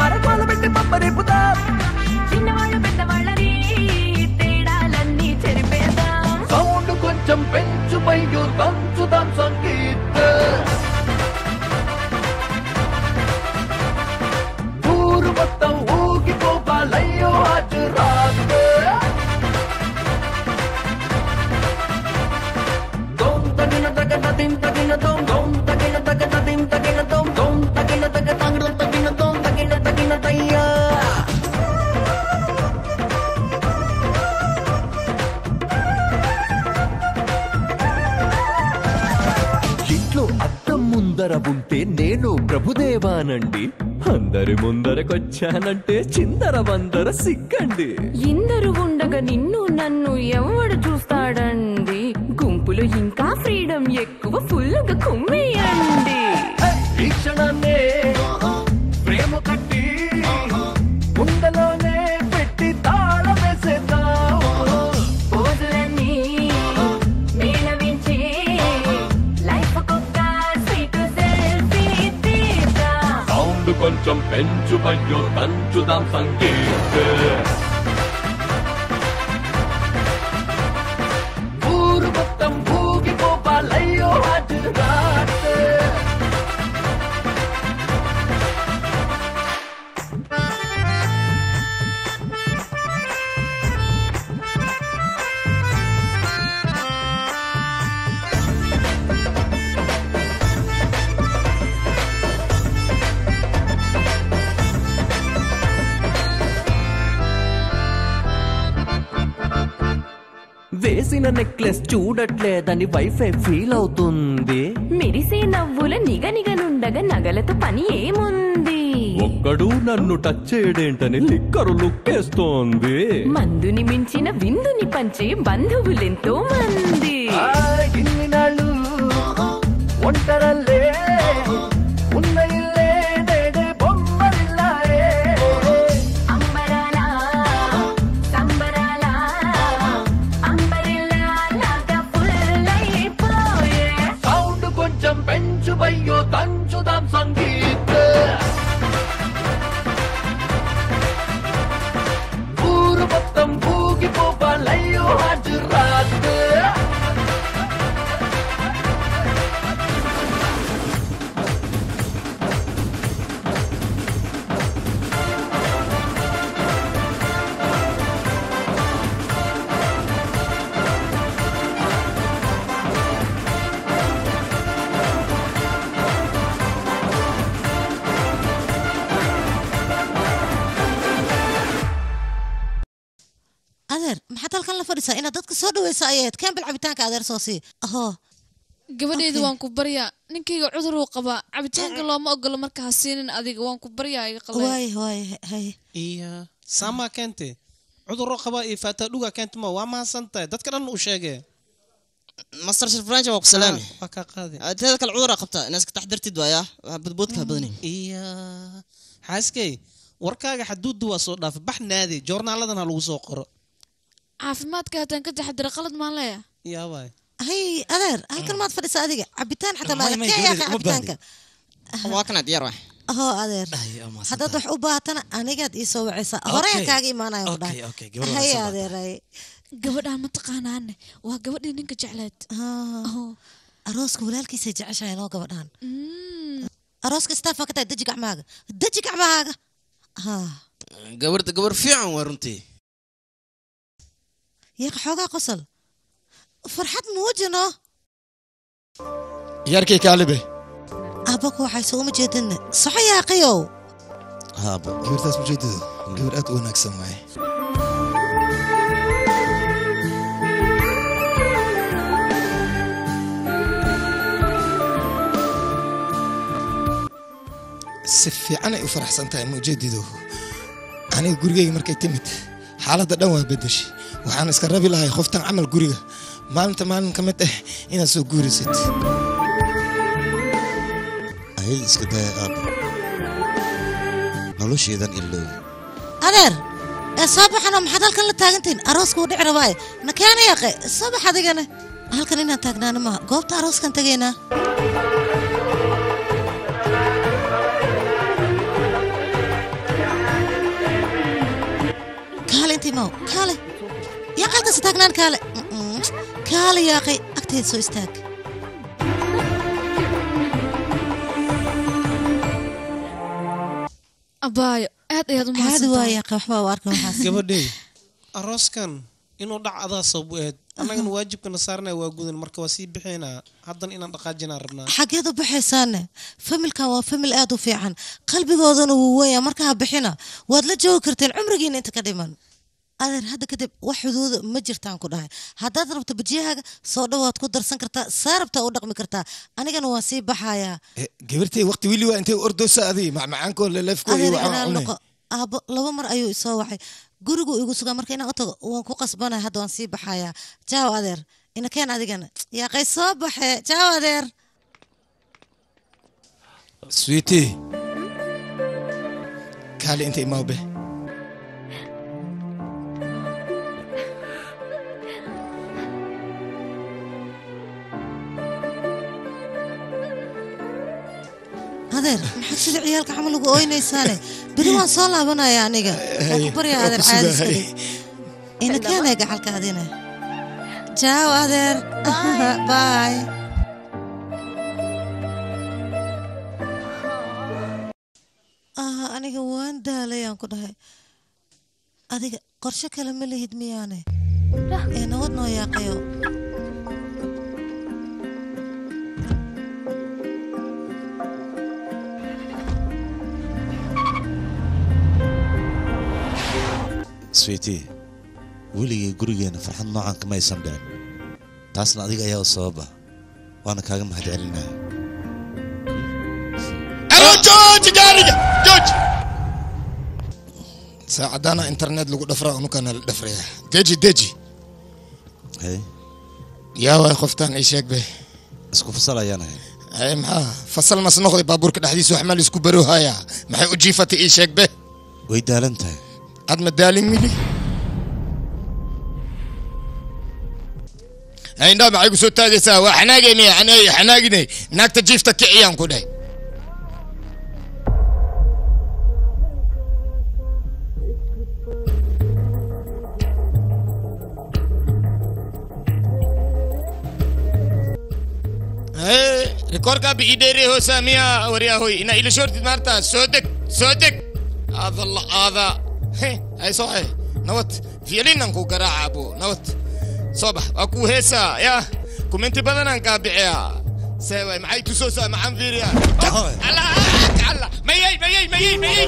అరకోల పెట్టి పప్ప రేపుతా చిన్నవాళ్ళు పెద్దవాళ్ళని తేడాలన్నీ చెరిపేద్దాం సౌండ్ కొంచెం పెంచు పైయూర్ పంచుదాం సంగీత ఊరు మొత్తం ఊగిపోవాలయ్యో హాజరాత్ దొంతగిన దగ్గర దింతగిన దొంత ఉంటే నేను ప్రభుదేవానండి అందరి ముందరకొచ్చానంటే చిందర వందర సిగ్గండి ఇందరు ఉండగా నిన్ను నన్ను ఎవడు చూస్తాడండి గుంపులు ఇంకా ఫ్రీడమ్ ఎక్కువ ఫుల్లుగా కుమ్మేయండి ఈ క్షణాన్నే ప్రేమ కట్టి ముందలోనే పెట్టి తాళం వేసేదా కొంచెం పెంచు పయ్యో తంచుదాం సంగీత ఊరు మొత్తం ఊగిపోవాలయ్యో హాజరాత్ వేసిన నెక్లెస్ చూడట్లేదని వైఫై ఫీల్ అవుతుంది మెరిసే నవ్వుల నిగ నిగనుండగా నగలతో పని ఏముంది ఒక్కడు నన్ను టచ్ చేయడేంటని లిక్కరు లుక్కేస్తోంది మందుని మించిన విందుని పంచే బంధువులెంతో మంది ఒంటరల్లే చుబయ్యో తంచుదాం సంగీత ఊరు మొత్తం ఊగిపోవాలయ్యో హాజరాత్ إن دتك صدوا يساعد كم بالعبتانك هذا رصاصي أها قبل يدوان كبريا نكى عذر وقبا عبتانك الله ما أقول مركه السنين أذي قوان كبريا يقلي واي واي هاي إيه سما كنت عذر وقبا إفتادوها كنت ما وما سنت دتك أنا أشجع مصر الفرنجة وقسلامي فكقاضي هذاك العذر قبته ناس كتحضرت دوايا بتبودكها بدني إيه حاسكي وركاج حدود دوا صورنا في بحر نادي جورنالنا لوسوقر عافماتك هتان كده حد غلط ما عليا يا واي هي أدر هاي كلمات فريسة هذيك عبيتان حتى ما لك يا أخي عبيتانك واكنا ديار واحد أها أدر حتى تحبها أنا أنا قاعد يسوي عيسى غريك هاي ما أنا أوكي أوكي هاي أدر هاي جود عم تقعن عني وجود إنك جعلت أها أروسك ولا الكيس جعش هاي نو جود عن أروسك استفاقت دجك عماق دجك عماق ها جورت جور فيعن ورنتي ياك حوقا قصل فرحت موجنا ياركي كالبي أباك وحي سوم جدنا صح يا قيو هابا قبر تاس مجدد قبر أتونك سمعي سفي أنا أفرح سنتين مجدده أنا قرقي مركي تمت حالة دوا بدش وأنا أسكربي لها خفت عمل قرية ما أنت ما أنت كمت إنا سو قرية ست أهل إسكتها أب نلوش إذا إلا أدر الصباح أنا محدل كل تاجنتين أروس كودي عرباي نكيان يا أخي الصباح هذا جنا هل كنا تاجنا ما قبض أروس كنت جينا نو كاله يا قلت استاغنان كاله كاله يا أخي أكتيد سو استاغ أبايو أهد أهد أمسطة هذا هو يا قحبا واركم حاسم قبل أروس كان إنه دع أضع صبوهد أنا كان واجب كنا صارنا واجودن مركواسي بحنا حضن إن نتقاجنا ربنا حقيقة بحسانة فمل كوا فمل آدو في عن قلبي وضنه هو يا مركها بحنا وادل جو كرتين عمر جينا أنت كديما أذن هذا كده وحدود مجرتان كلها هذا ضربت بجيها صودا واتقدر سنكرتا صاربت أودق مكرتا أنا كان واسيب بحياة قبرتي وقت ويلي وأنت أردوس أذي مع معانكم للفكوا وعملنا أب لو مر أيو يسوي gurigu igu sugan marka inaan otago waan ku qasbanaa hadda waan sii baxayaa jaaw adeer ina keen adigana yaa qaysoo baxee jaaw adeer sweetie kale inta imawbe adeer maxaad sida ciyaalka xamal ugu ooynaysaane بريوان صلاة بنا يا نيجا، أكبر يا هذا العادي سوري، إنا كان يا جحال كهذينا، جاو هذا، باي. آه أنا جوان دالي عن كده هاي، هذيك قرشة كلام اللي هدمي أنا، إنا ودنا يا قيو. سويتي ولي غريان فرحان نوعا كما يسمدان تاسنا اديك ايا صوبه وانا كاغا ما هدعلنا الو جوج جارجا جوج ساعدنا انترنت لو دفرا انو كان دفريا دجي دجي اي يا واي خفتان اي شيك به اسكو فصل ايانا اي ما فصل ما سنخدي بابورك دحديس وحمال اسكو برو هايا ما هي اجيفتي اي شيك به وي دالنتها عاد ما دالين ملي هاي نعم عيقو سو تاجسا وحناقني حناي حناقني ناك تجيفتك عيان كوداي هاي ريكوركا بيديري هو ساميا وريا هوي انا الى شورتي مارتا سودك سودك هذا الله هذا أي صحيح نوت في لنا نكو قراع أبو نوت صباح أكو هسا يا كومنت بدنا نقابعها سوي معي تسوسة مع أنفيريا الله الله ميي ميي ميي ميي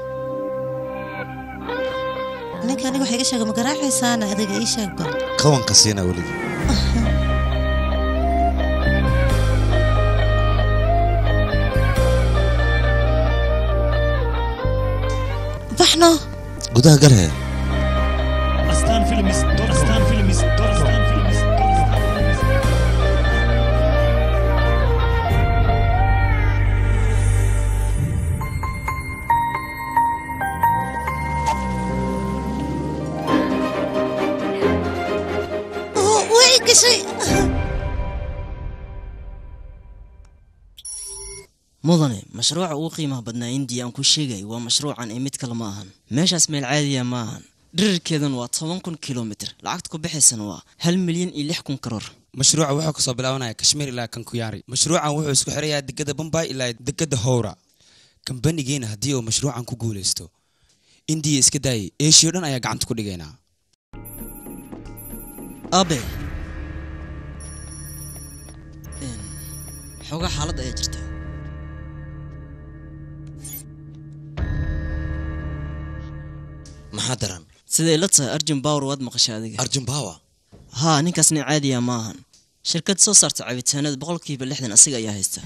ninka anigu waxa iga sheegay ma garaaxaysaana adiga ii sheeg bal qawan qasiina waliga baxno gudaha galay astaan filmis astaan filmis astaan filmis مدني مشروع وقيمة بدنا عندي أن كل شيء ومشروع عن إميت كلامهن مش اسم العادية ماهن در كذا وطبعاً كن كيلومتر لعقتكم بحسن وا هل مليون اللي حكون قرار مشروع وحق صبلاونا كشمير إلى كنكياري مشروع وحق سكحرية دقة بمباي إلى دقة هورا كم بني جينا هديه ومشروع عن كقولستو عندي إسكداي إيش يردن أيا قعدت كل جينا أبي حوجة حالة أجرتها محاضرا سيدي لطسة أرجم باور واد مقشادي أرجم باور ها نكاسني عادية ماهن شركة سوسر تعبت سند بقول كيف اللي إحنا نسيق إياه هسته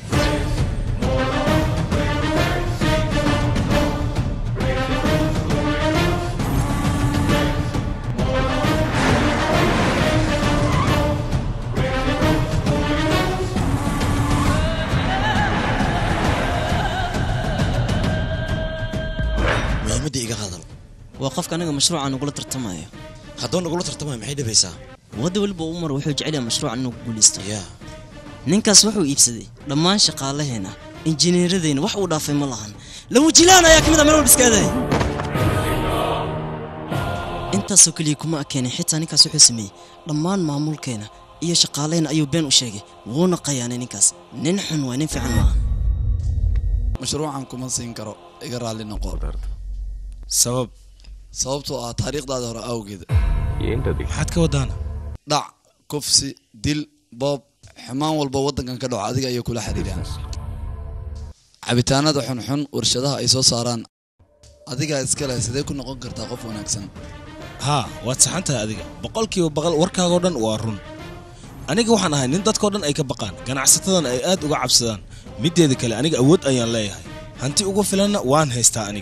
وقف كأنه مشروع عن نقول ترتماية هذول نقول ترتماية محيدة بيسا وده والبو عمر وحوج عليه مشروع عن نقول يستو yeah. ننكس وحو يبسدي لما شقال هنا إنجنيير ذين وحو دافع ملهن لو جيلانا يا كمدا منو بس كذا أنت سوكليكم أكين حتى ننكس وحو سمي لما معمول كنا إيه شقالين أيو بين وشجع ونقيان ننكس ننحن وننفع معه مشروع عنكم أنصين كرو إجرا لنا قرار سبب صوبته طريق ده ورا أو كده. أنت دي. حد كودانا. دع كوفسي ديل باب حمام والبوضة كان كده عادي أيه كل حد يعني. عبيتانا ده حن حن ورشدها إيسو صاران. عادي كده إسكالة سيدي كنا قنقر تقف ونكسن. ها واتسحنتها عادي بقول كيو بقول وركها قدرن وارون. أنا جو حنا هنندت قدرن أي كبقان كان عصتنا أي آد وقع عبسدان. مدي ذيك اللي أنا أود أيان ليه هاي. هنتي أقف لنا وان هيستا أنا.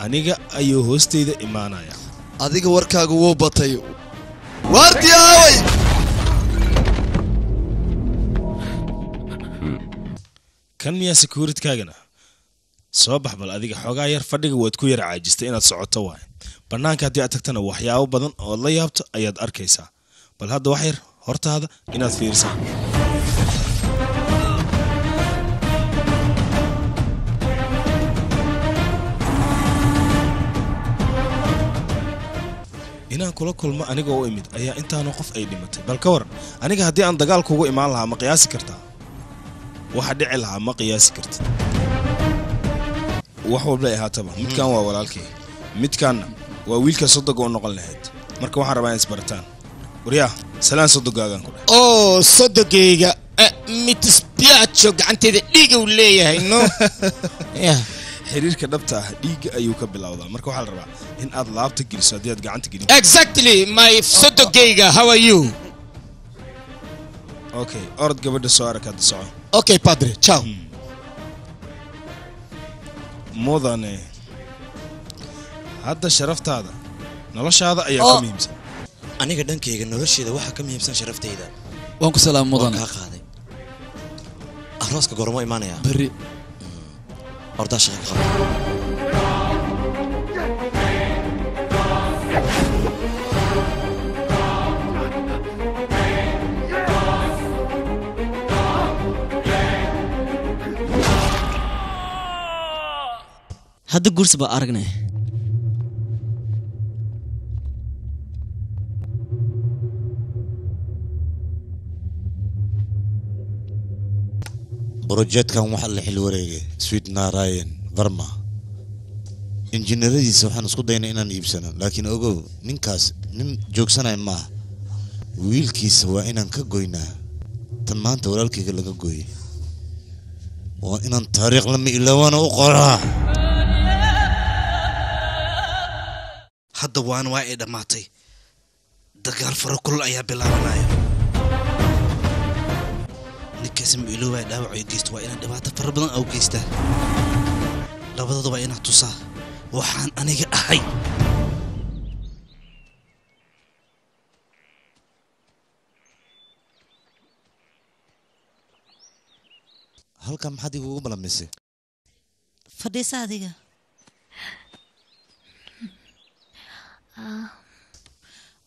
أنيجا أيو هوستي ده إيمانا يا. أديك وركا جوو بطيء. ورد يا وي. كان ميا سكورت كاجنا. صباح بل أديك حاجة يرفدك وتكوير عاجز تينا تصعد واي. برنامج هدي أتكتنا وحياة وبدن الله يابط أياد أركيسا. بل هذا وحير هرت هذا إنات فيرسا. inaan kula kulmo aniga oo imid ayaa intaanu qof ay dhimatay bal ka waran aniga hadii aan dagaal kugu imaan lahaa ma qiyaasi kartaa waxa dhici lahaa ma qiyaasi kartaa waxa uu leeyahay haataba midkan waa walaalkii midkan waa wiilka sodog oo noqon lahayd marka waxaan rabaa in isbartaan wariya salaam sodogaagan ku oo sodogayga mitis biyacho gacanteeda dhiig uu leeyahay no yeah xiriirka dhabta ah dhiig ayuu ka bilowdaa marka waxa la rabaa in aad laabta geliso aad gacanta geliso exactly my sodogayga how are you okay ord gabadha soo arkada soo okay padre ciao mudane hadda sharaftaada noloshaada ayaa ka muhiimsan aniga dhankayga nolosheeda waxa ka muhiimsan sharaftayda waan ku salaam mudane ka qaaday arooska gormo imaanaya bari أرضا شغل غلط هذا قرص بأرقنا بروجيت كان محل حلو ريجي سويتنا راين برما انجنيري سوحان اسكو داينا انان يبسنا لكن اوغو نينكاس نين جوكسنا اما ويلكيس وا انان كغوينا تن مانتا ولالكيغا لغا غوي وا انان تاريخ لما الاوانا او قرا حد وان وا اي دماتي دغال فركل ايا بلاانايا كاسم إلوه داوع يجيست وإنا دبعت فربنا أو جيسته لو بدأ ضبعينا تصا وحان أنا أحي هل كم حد يقول بلا مسي فدي صادقة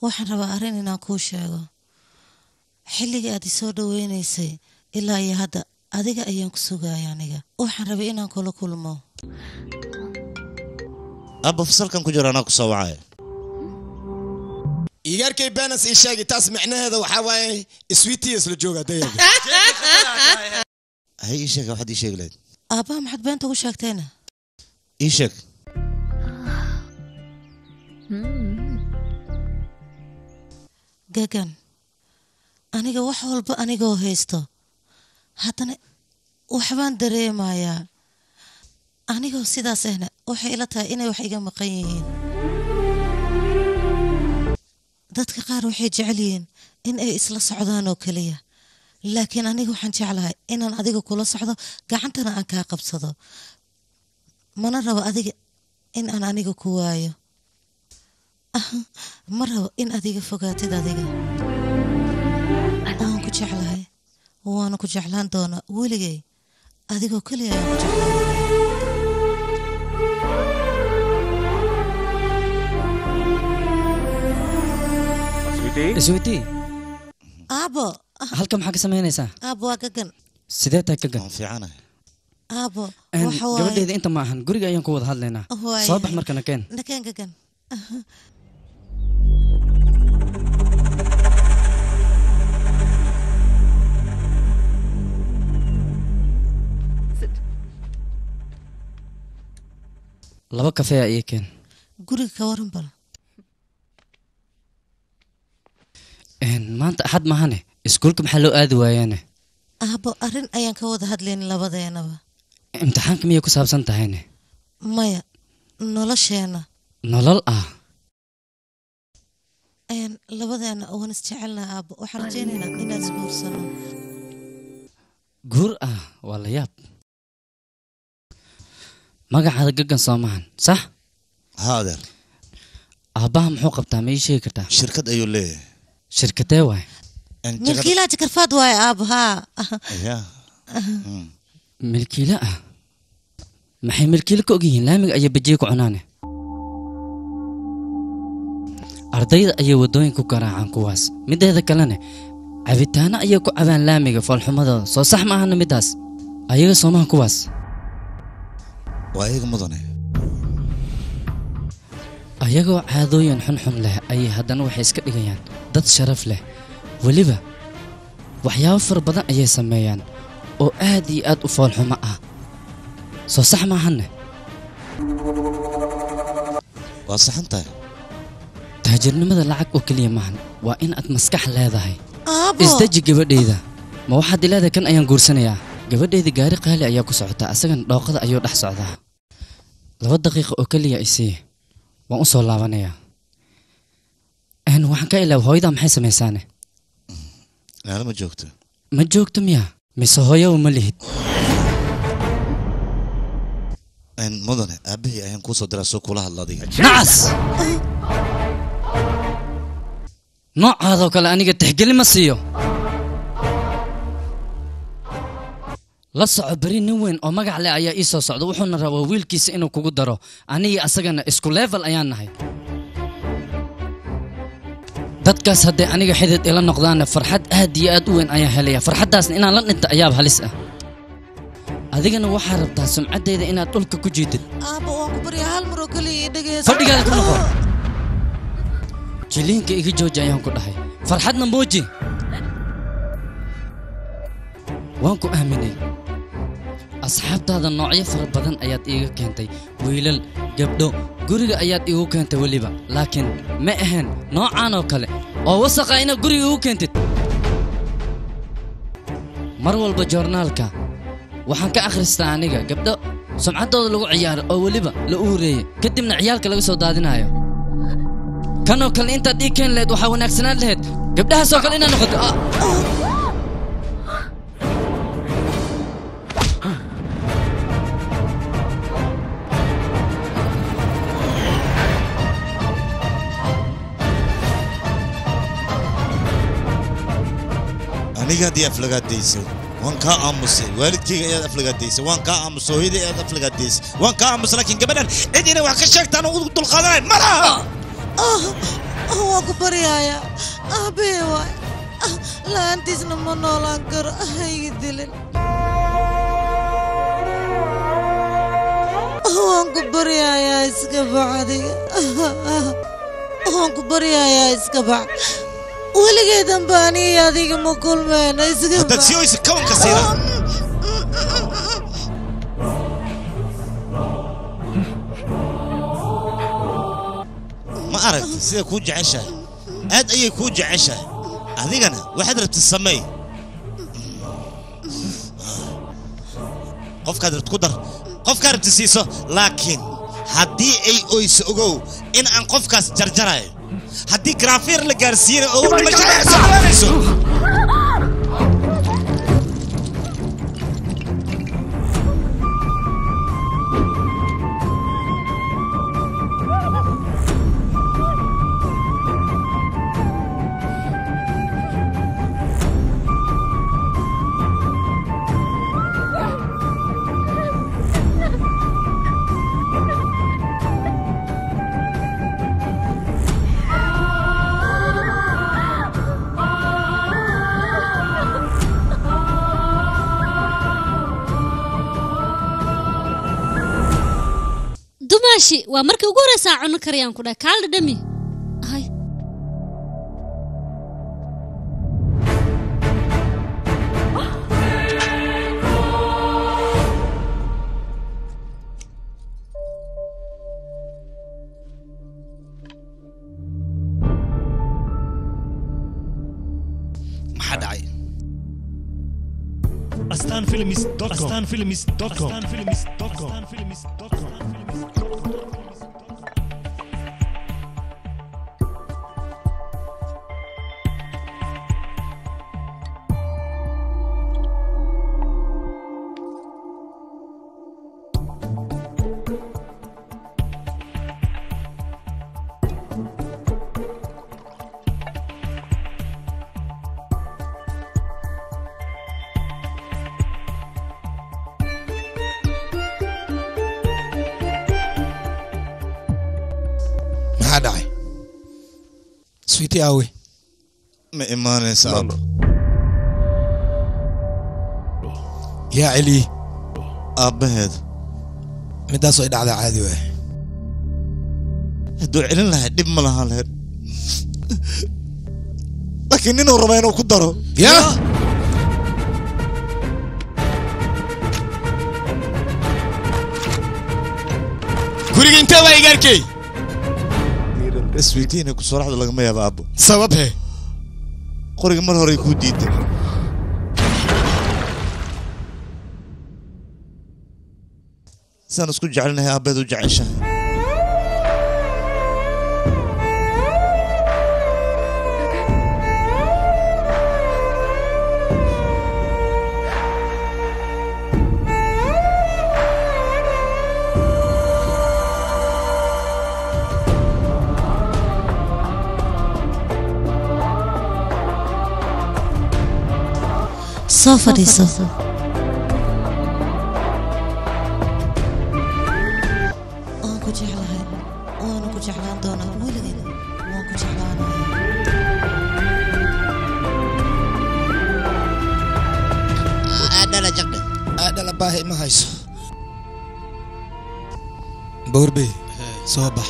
وحنا بعارين ناقوش يا حلقة أدي صورة وين إلا يا هذا أديك أيام كسوجا يعني وحنا ربينا كل كل ما أبا فصل كان كجرا ناقص وعاء يقار كي بانس إشاقي تاس معناها هذا وحواي سويتيس للجوغة دايق هاي إشاقة واحد إشاق لاد أبا محد بانتا وشاق تانا إشاق قاقان أنيقا وحوال با أنيقا وهيستا حتى أنا وحبان دري مايا أنيقا وسيدا سهنا وحيلتها إنا وحيقا مقيين dadka qaar waxay jecel yihiin in ay isla socdaan oo kaliya laakiin aniga waxaan jecelahay inaan adiga kula socdo gacantana aan ka qabsado mana rabo adiga in aan aniga ku waayo ma rabo in adiga fogaatid adiga aan ku jecelahay waan ku jeclaan doonaa weligay adiga kaliya aan ku jecelahay سويتي أبو هلكم حق سميني سا أبو أكجن سديت أكجن في عنا أبو قبل ده إذا أنت معهن قريق أيام كود هالنا صباح مركنا كان نكين كجن لبا كافيه أيه كان قريق كوارن بل maanta axad maahane iskuulka maxaa loo aadi waayaane aabo arrin ayaan ka wada hadlayn labadeenaba imtixaanka miyay ku saabsan tahayne maya nolosheena nolol ah een labadeena waan isjecelnaa aabo waxaan rajaynaynaa inaad isguursano guur ah waa la yaab magacaada gagan soomahan sax haadeer aabaha muxuu qabtaa ma ii sheegi kartaa shirkad ayuu leeyahay شركتي واي ملكي لا تكرفات واي أبها يا ملكي لا ما هي ملكي لكو جين لا مج أجي بجيكو عنانة أرضي أجي ودوين كوكرا عن كواس مد هذا كلامه عبتانا أجي كو أبان لا مج فالحمضة صو صح ما هن مداس أجي صومه كواس وأجي مضني ayagoo caadooyin xunxun leh ay haddana waxay iska dhigayaan dad sharaf leh waliba waxyaabo far badan ayay sameeyaan oo aad iyo aad u fool xumo ah soo sax maahane waa saxantahay taajirnimada lacag oo kaliya maahan waa in aad maskax leedahay isdaji gabadhayda ma waxaad leedahay kan ayaan guursanayaa gabadhayda gaari qaali ayaa ku socota asagana dhooqada ayuu dhex socdaa laba daqiiqo oo kaliya isii waan u soo laabanaya aan waxaan ka ilaa hooyada maxay sameeysaane aan ma joogto ma joogto miya mise hooyo uma lihid aan mudane aabihii ayaan ku soo daraso kula hadladay naas noocaadoo kale aniga tixgelin ma siiyo la soco bari nin weyn oo magac leh ayaa ii soo socda wuxuuna rabaa wiilkiisa inuu kugu daro anigii asagana isku level ayaan nahay dadkaas hadday aniga xidid ila noqdaana farxad aad iyo aad u weyn ayaan helaya farxaddaasna inaan la dhinta ayaab halis ah adigana waxaa rabtaa sumcaddayda inaad dhulka ku jiidid fadhigaada ku noqo jiliinka iga jooji ayaan ku dhahay farxadna muuji waan ku aaminay asxaabtaada noocyo fara badan ayaad iiga keentay wiilal gabdho guriga ayaad iigu keentay waliba laakiin ma ahayn noocaan oo kale oo wasaqa inaad guriga iigu keentid mar walba joornaalka waxaan ka akhristaa aniga gabdho sumcaddooda lagu ciyaaro oo weliba la u horeeyey kadibna ciyaalka laga soo daadinayo kanoo kale intaad ii keen lahayd waxaa wanaagsanaan lahayd gabdhahaasoo kale inaad noqoto أنا دي أفلقات ديسي وان كا أمسي والد كي أفلقات ديسي وان كا أمسي وهيدي أفلقات ديسي وان كا أمسي لكن قبلا إدينا وحكشاكت أنا وقلت القضاء مرة آه هو كبر يا آه بيواي لا أنت اسم منولا أنكر هيدلل هو كبر يا يا اسكب عادي وأنا أقول يا إسكابا وأنا أقول باني يا ديك مقول من إسكابا تاكسيو إسكابا كسيرة ما أعرف سيدي كوج عشاء هاد أي كوج عشاء هذيك أنا واحد ربت السمي قف كادر تقدر قف كادر تسيسه لكن هادي أي أويس أجو إن أنقف كاس جرجرة هادي كرافير لجارسين أو مشاعر سعرانسو شيء ومركب غورة ساعة نكريان كذا كال دمي هاي ما حد عاي أستان فيلمز دوت كوم أستان فيلمز دوت كوم أستان فيلمز دوت كوم أستان فيلمز دوت كوم سويتي أوي ما إيماني سعد يا علي أبهد مدى سويد على عادي ويه هدو علي لها دب ملها لها لكن إنه ربينا وقدره يا كوريك انت بقى يقاركي سويتيني كسر أحد لقمة يا بابو. سببه. قريق مرة ريكو ديدي. سانسكون جعلناها أبد وجعشة. صافر يصف أنا كنت جعلان وأنا كنت جعلان دونا مو لقينا وأنا كنت جعلان أنا لا جقد أنا لا باهي ما هيسو بوربي صباح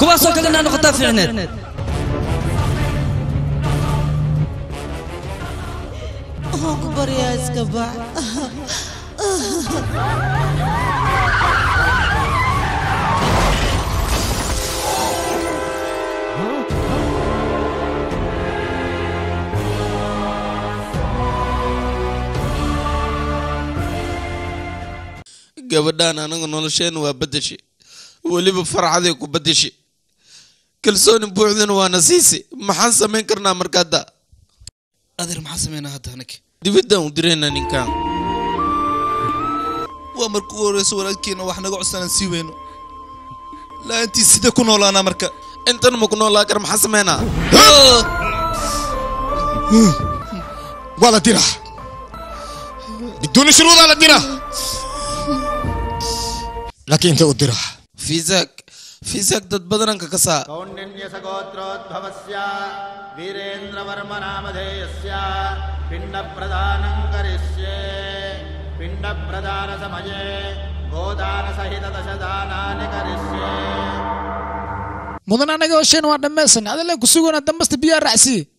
كواسو كلنا نقطة في العناد. أوه كبر يا إسكابا. قبلنا أنا نقولشين وبدشي ولي بفرحة وبدشي. كلسون بوعدن وانا سيسي ما حنسى من كرنا مركادا أدير ما حنسى منها هناك ديفيدا ودرينا نكان ومركورس ولكن وحنا قعسنا نسيوينه لا أنت سيدا كنا ولا أنا مركا أنت ما كنا ولا كرم حنسى منها ولا ديره بدون شروط على ديره لكن أنت أدرى فيزك فيزك ضد بدرنك كسا كوندنيا سكوترود بابسيا فيريندرا برما نامديسيا بيندا برادانم كريسيا بيندا برادانا سماجي غودانا سهيدا دشدانا نكريسيا مدنا نعوشين وادم مسن هذا لا كسوعنا دم بس تبيار رأسي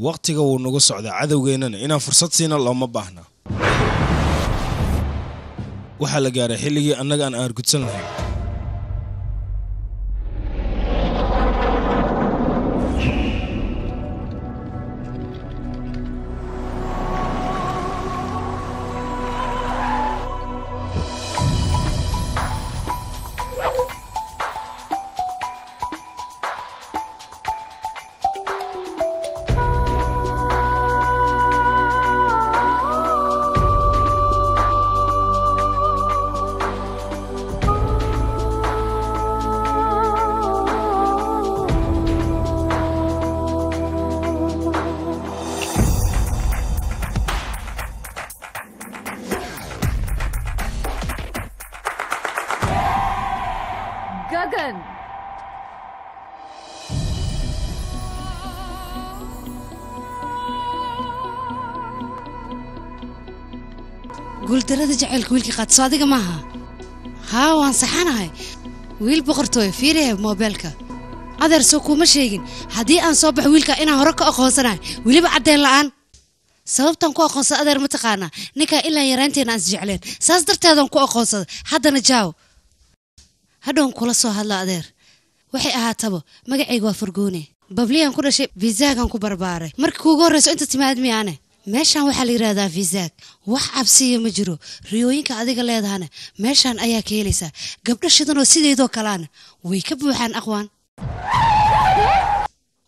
وقتك ونقص السعودة عذوقينا إنا فرصتنا الله ما بحنا وحلا جاره حلقي أنك أنا أركض سنها قلت له جعلك ويلك قد صادقة معها ها وانصحنا هاي ويل بقرتوي فيري موبايلك هذا رسوكو مشيقين هدي أن صبح ويلك إنا هرقة أخوصنا ويلي بعدين الآن سببتن كو أخوص أدر متقانا نكا إلا يرانتي ناس جعلين سأصدرت هذا كو أخوص حدا نجاو هذا كل صو هلا أدر وحي أهاتبو مقعي وفرقوني ببليان كل شيء فيزاك كو برباري مركو غورس أنت تمادمي أنا meeshaan waxa la yiraahdaa fiisaak wax cabsiye ma jiro riyooyinka adiga leedahay meeshaan ayaa ka helaysa gabdho shidan oo sideedo kalaana way ka buuxaan aqwaan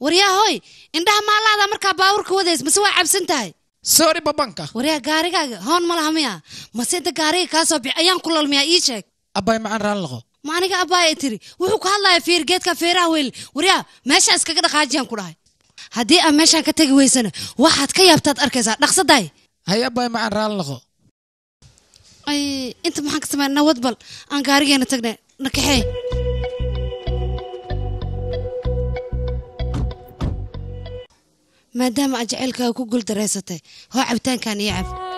wariyaa hoy indhaha maalaada marka baawurka wadays mase waa cabsan tahay sorry babanka wariyaa gaarigaaga hoon ma lahamaya mase da gaariga ka soo bixi ayaan ku lalmiyaa ii sheeg abay ma aan raan lago ma aniga abay tiri wuxuu ka hadlayaa fiirgeedka feeraha weel wariyaa meesha iskaga dhaqaajiyaan ku dhahay هدي أمشي أنك تجوي سنة واحد كي أبتدأ أركزها نقصد داي هيا باي مع الرالغو أي أنت محك سمعنا وضبل أنا قارئ أنا تجني نكحي ما دام أجعلك وكقول دراستي هو عبتان كان يعب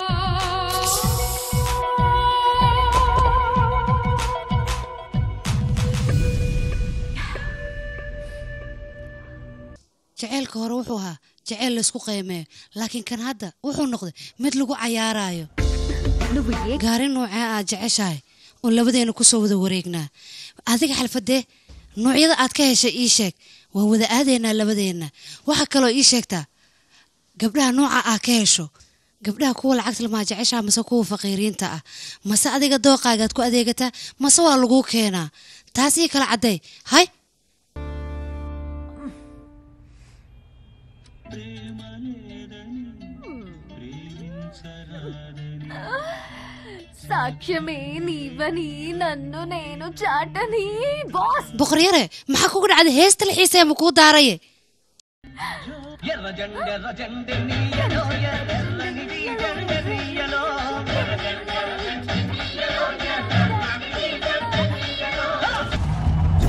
جعلك روحها جعل لسقوق يمه لكن كان هذا وحول نقد مثلكوا عيارايو قارن نوعه جعشاي ولا بدينا كسوة وريقنا هذيك حلفته نوعية أتكه شيء إيشك وهذا هذينا اللي بدينا وحكلو إيشك تا قبلها نوع أكيشو قبلها كل عكس لما جعشها مسكوا فقيرين تا مسا هذيك الدوقة جت كو هذيك تا مسوا لقوك هنا تاسي كلا عدي هاي ساكشمي نيفني ننو نينو جاتني بوس بقريرة ما حكوك عاد هيست الحسام وكو داري يلا جند رجند يلو يا رجند يلو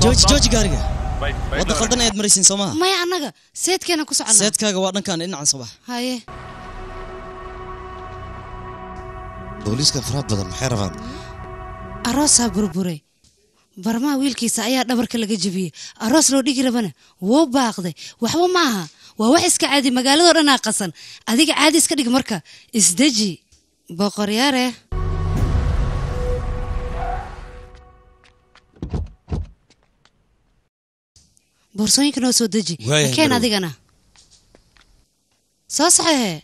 جوج جوج قارقة ودا خلطنا يد مريسين سوما ما يعناقا سيدك أنا كوسو عنا سيدك أقوارنا كان إن عن صباح هاي بوليسك فراد بدل محيرفان أراسها بربوري برما ويلكي سايا دبرك لقى جبيه أراس لو ديكي ربنا وو باقده وحو معها ووحسك عادي مقالدو رانا قصن أديك عادي اسكا ديك مركا اسدجي بقرياري بورسوينك نو سو دجي كين أديك أنا صاصحي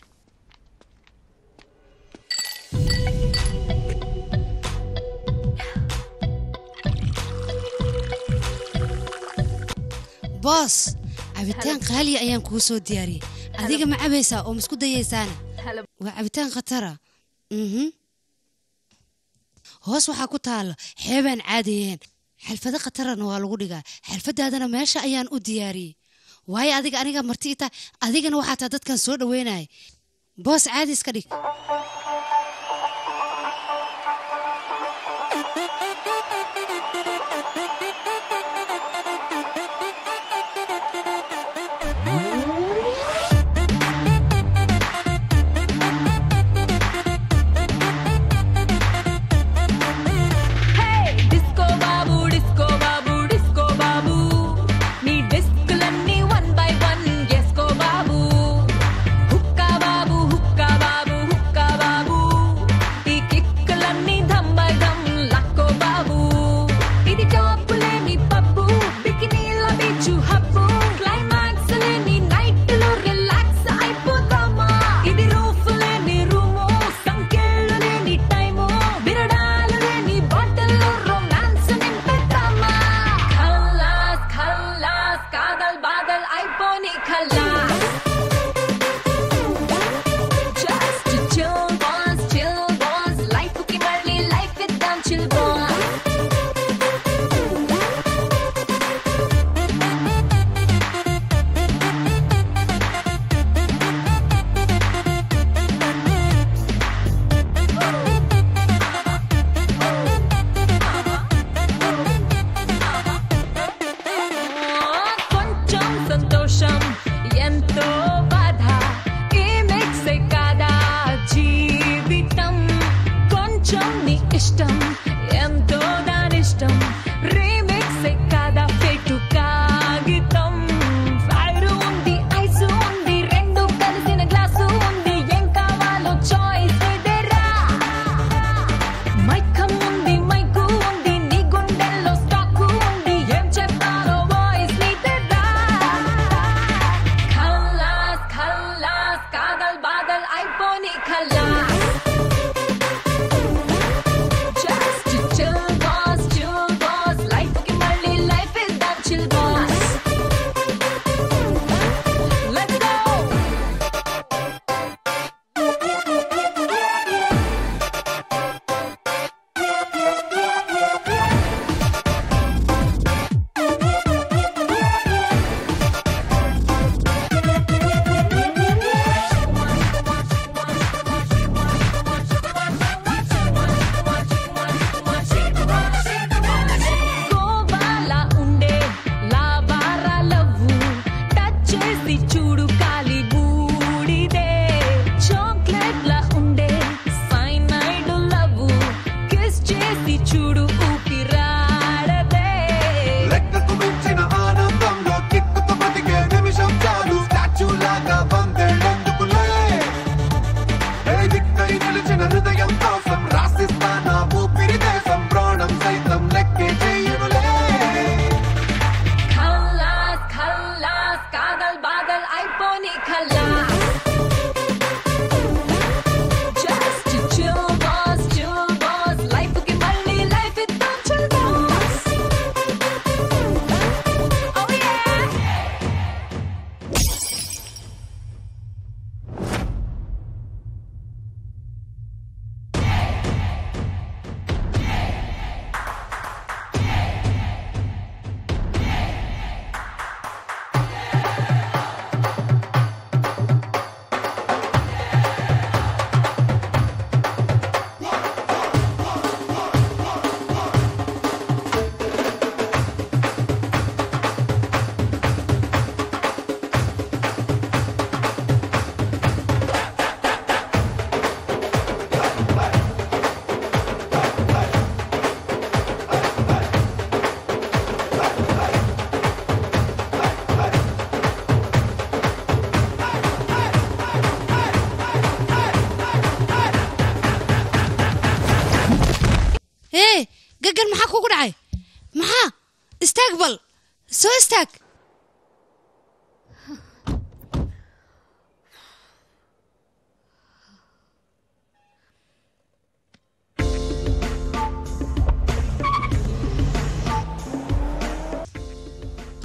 باص عبتان غالية أيام كوسو دياري هذيك ما عبيسة ومسكودة يسانة وعبتان خطرة اها hoos waxaa ku taal xeebaan caadiyeen xalfada qatarana waa lagu dhigaa xalfadaadana meesha ayaan u diyaariyay waaye adiga aniga martiita adigana waxaa taa dadkan soo dhaweynay boos caadi iska dhig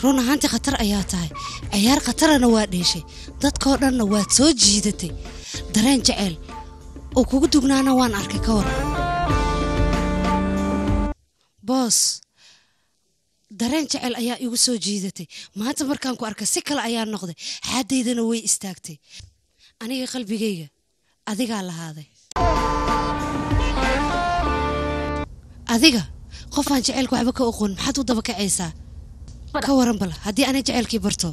رون هانت خطر أياتاي، عيار خطر نواد ليشي، ضد كورنا نواد سو جيدتي، درين جعل، وكوكو دوغنانا وان أركي كور بوس دارين جعل أيا يوسو جيدتي ما تمركان كو أركي سكال أيا نقضي حد يدنا وي استاكتي أنا قلبي جيجا أديك على هذا أديك قفان جعلك وعبك أقول محدو ضبك عيسى كورن بلا هدي أنا جعلك برتو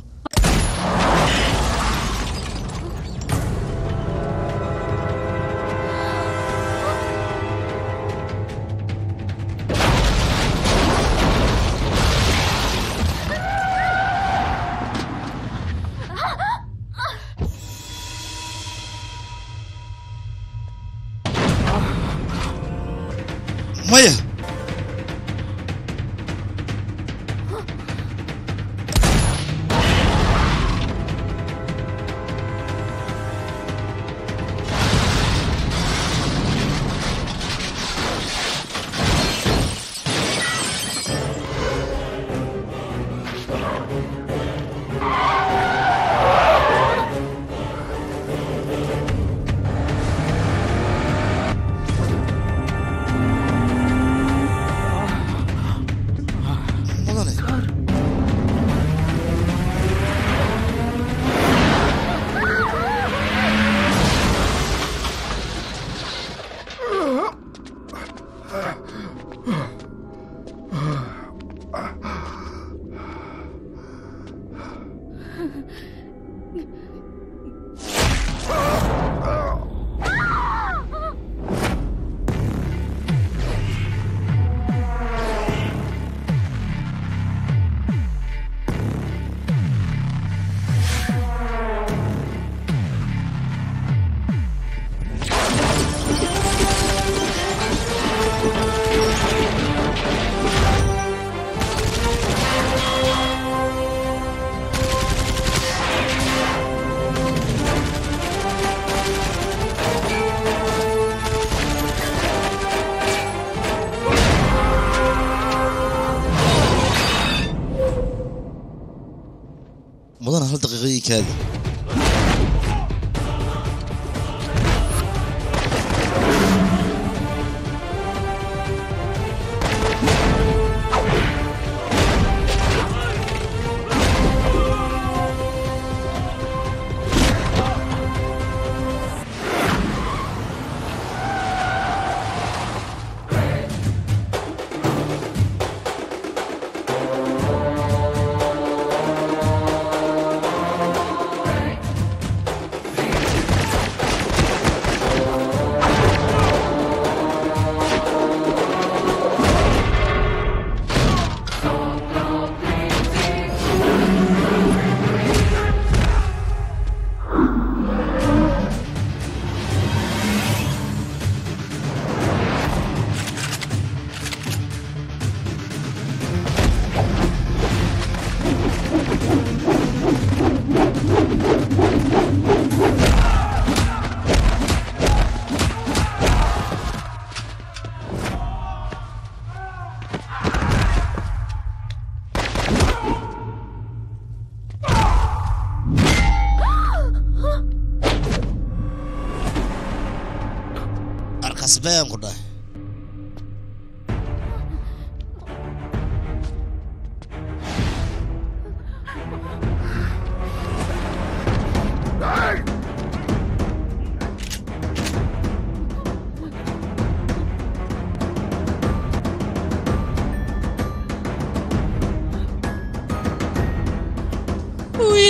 مايا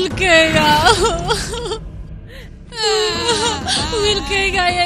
كذا سبعين كده ويلكيا ويلكيا يا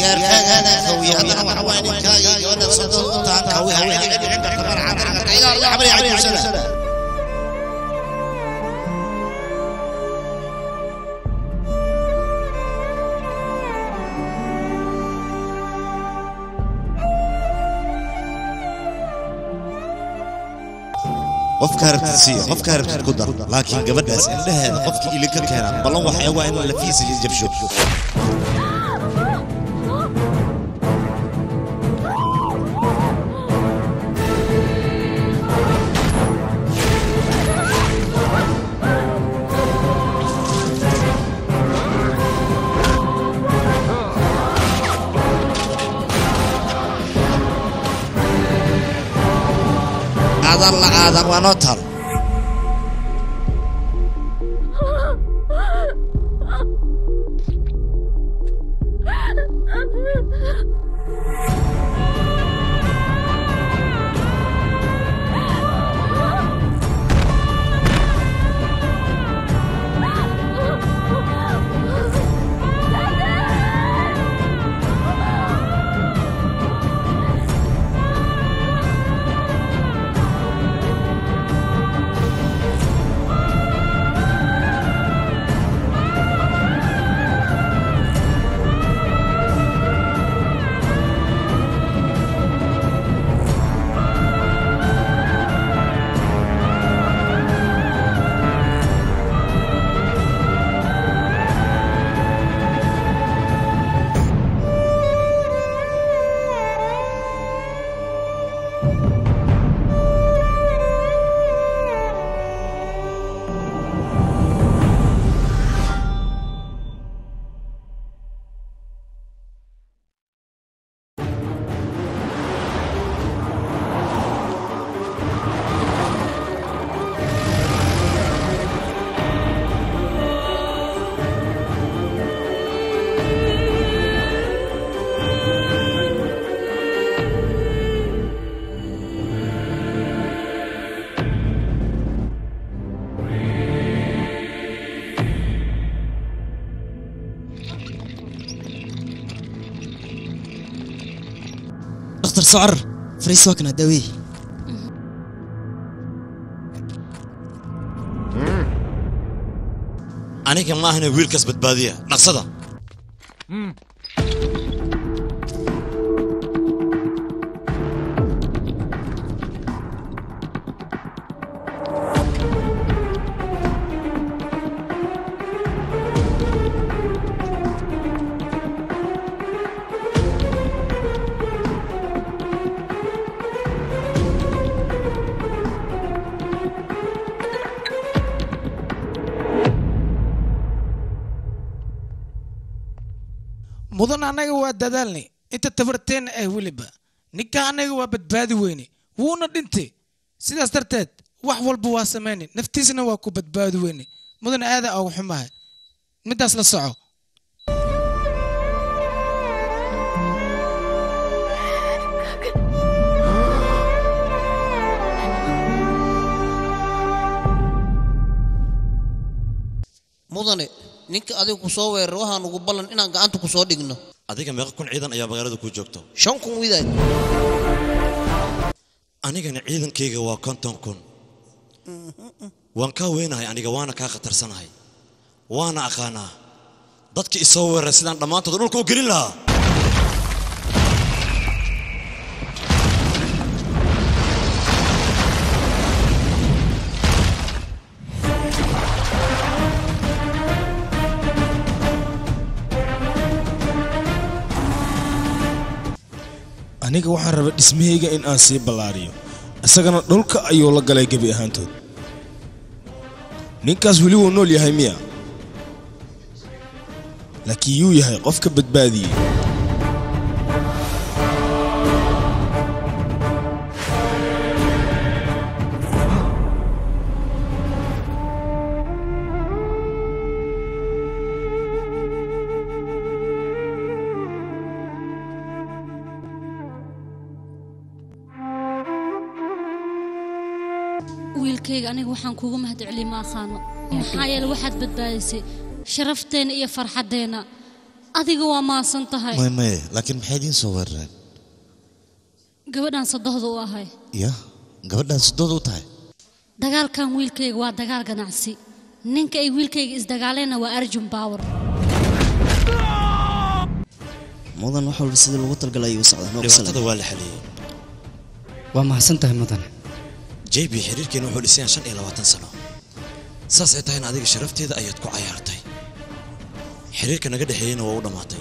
يا أفكار بتنسية، أفكار بتتقدر، لكن قبل أسأل لها أفكي إلي كتيرا، بلون وحيوان ولا في سجل جبشو. هذا هذا ونطر دكتور سعر فريس وكنا داويه أنا كم الله هنا ويركس بتبادية نقصده مدن أنا هو دادلني، أنت تفرتين أي ولبا، نكا أنا هو بتبادي ويني، ووند أنت، سيدا استرتت، وحول بواسماني، نفتيسنا واكو بتبادي ويني، مدن هذا أو حماها، متى أصل الصعو. مدن نينك أديو كسوة روحه نقبلن إن أنا قانتو كسوة دينه. أديك ما يكون عيدا أيام غيره كوجكتو. شو كم ويدا؟ أنا كان عيدا كي جوا كان تونكون. وان كوين هاي أنا جوانا كاختر سنة هاي. وانا أخانا. ضدك يسوي رسلان لما تدور لكم قريلا. أنا كواحد ربط اسمه إن أنسي بلاريو، أسرعنا دول كأيولا قلعي كبير هانتود. نيكاس ولي ونول يا هميا، لكن يو يا هاي قفك بتبادي. أنا وحن كوم هاد علم ما خانوا حياة الواحد بتبايسي شرفتين إيه فرحتينا أذي جوا ما صنتها. ما ما لكن محدين صورنا. قبلنا صدّه ضواهي. يا قبلنا صدّه ضواهي. دجال كان ويلكي جوا دجال جناسي. نينك أي ويلكي إز دجالنا وأرجم باور. ماذا نحول بسيد الوتر قلي وصعد. لوصل دوال حلي. وما صنتها ماذا؟ جاي بيحرير كي نحول سين عشان إلى وطن سنة. ساسعتها ناديك شرفتي إذا أيتكو عيارتي. حريرك نقدر حين ووضع معطي.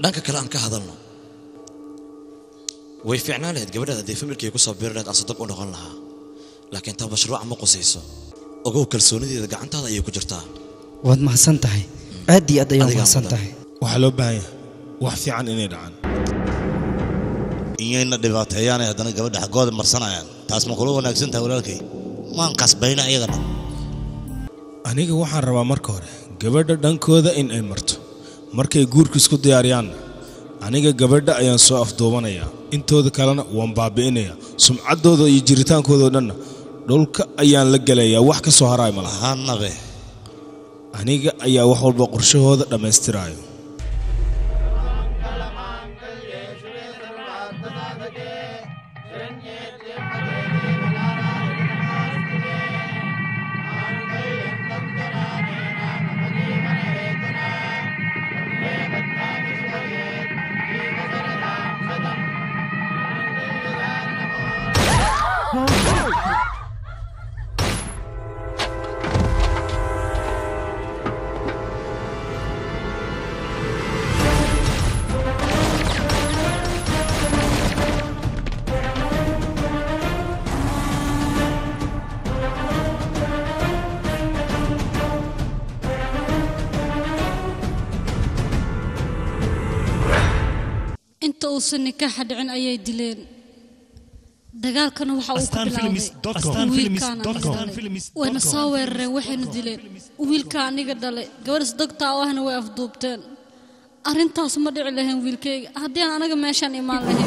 لانك كلامك هذا لنا. ويفعلنا له قبل هذا ديفمر كي يكون صبيرنا أصدق ونقول لها. لكن تاب مشروع مو قصيصه. أقول كرسوني إذا قعدت هذا يكون جرتها. واد ما حسنتهي. أدي أدي يوم حسنتهي. وحلو بهاي. وحفي عن إني دعان. إني إن دبعت عياني هذا أنا قبل حقود مرسنا يعني. تاسم قلوب أنا أكسنتها ولا كي. ما نقص بينا أيضا. aniga waxaan rabaa marka hore gabadha dhankooda in ay marto markay guurku isku diyaariyaan aniga gabadha ayaan soo afdoobanayaa intooda kalena waan baabi'inayaa sumcadooda iyo jiritaankooda dhan dhulka ayaan la galayaa wax ka soo haray ma lahaan nabe aniga ayaa wax walba qorshahooda dhameystiraayo النكاح دعن أي دليل دجال كانوا حاوقين بالعودة ونصور وحين دليل ويل كان يقدر جورس دكتور وهن وافضوبتن أرنت أسمد عليهم ويل كي هدي أنا جماشان إيمان لهم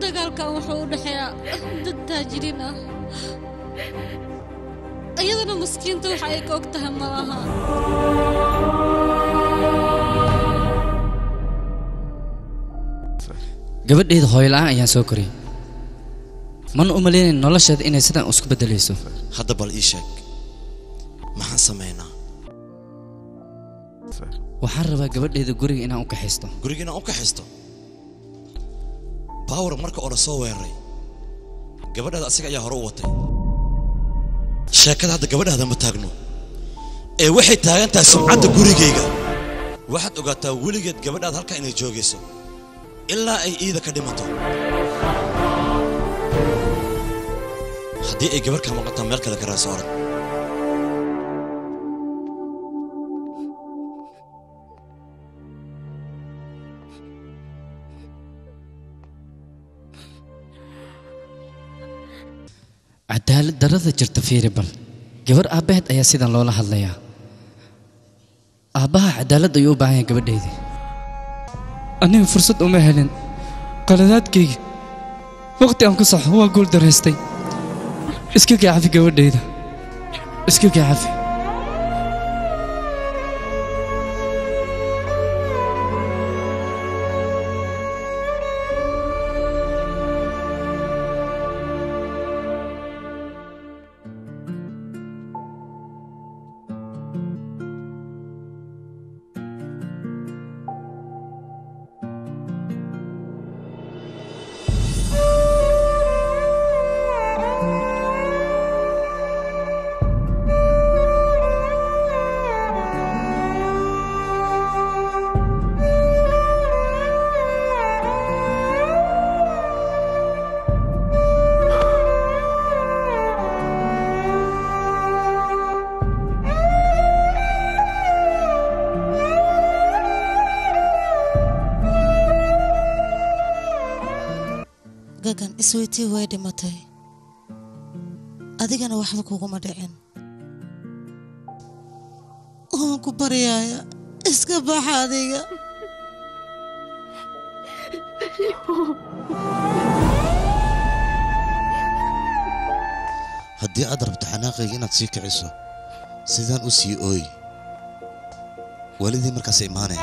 دجال كانوا حاوقين حياة التاجرين أيضاً مسكين تو حقيقة وقتها مراها قبل إيد هايلان أيها سوكري من أملين نلشد إن سدان أسكب دليسو هذا بالإيشك ما حسمينا وحربا قبل إيد قري إن أوك حسته قري إن أوك حسته باور مركب أنا صويري قبل هذا أسيك يا هروتي شاكد هذا قبل هذا متاجنو، إيه واحد تاجن تسمع عند جوريجيجا، واحد أقطع ولقيت قبل هذا كأنه جوجيسو، إلا أي إذا كدمته، خدي أي قبل كم قطع ملك لك رأسورك، عدالة درجة جرتفير بام، جبر أبهت أيا سيدنا لولا هالليا، أبها عدالة ديو بعيا جبر ديدي، أنا فرصة أمي هلن، قلادات كي، وقت أنكو صح هو أقول درستي، إسكيو كي عافي جبر ديدا، إسكيو كي عافي. سويتي وادي متي أديك أنا واحد كوكو مدعين هم كبريايا إسكبا حاديك haddii aad rabto xanaaqayga inaad sii kiciso sidaan u sii ooy walidii markaas iimaanay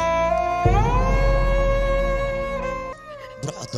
burcada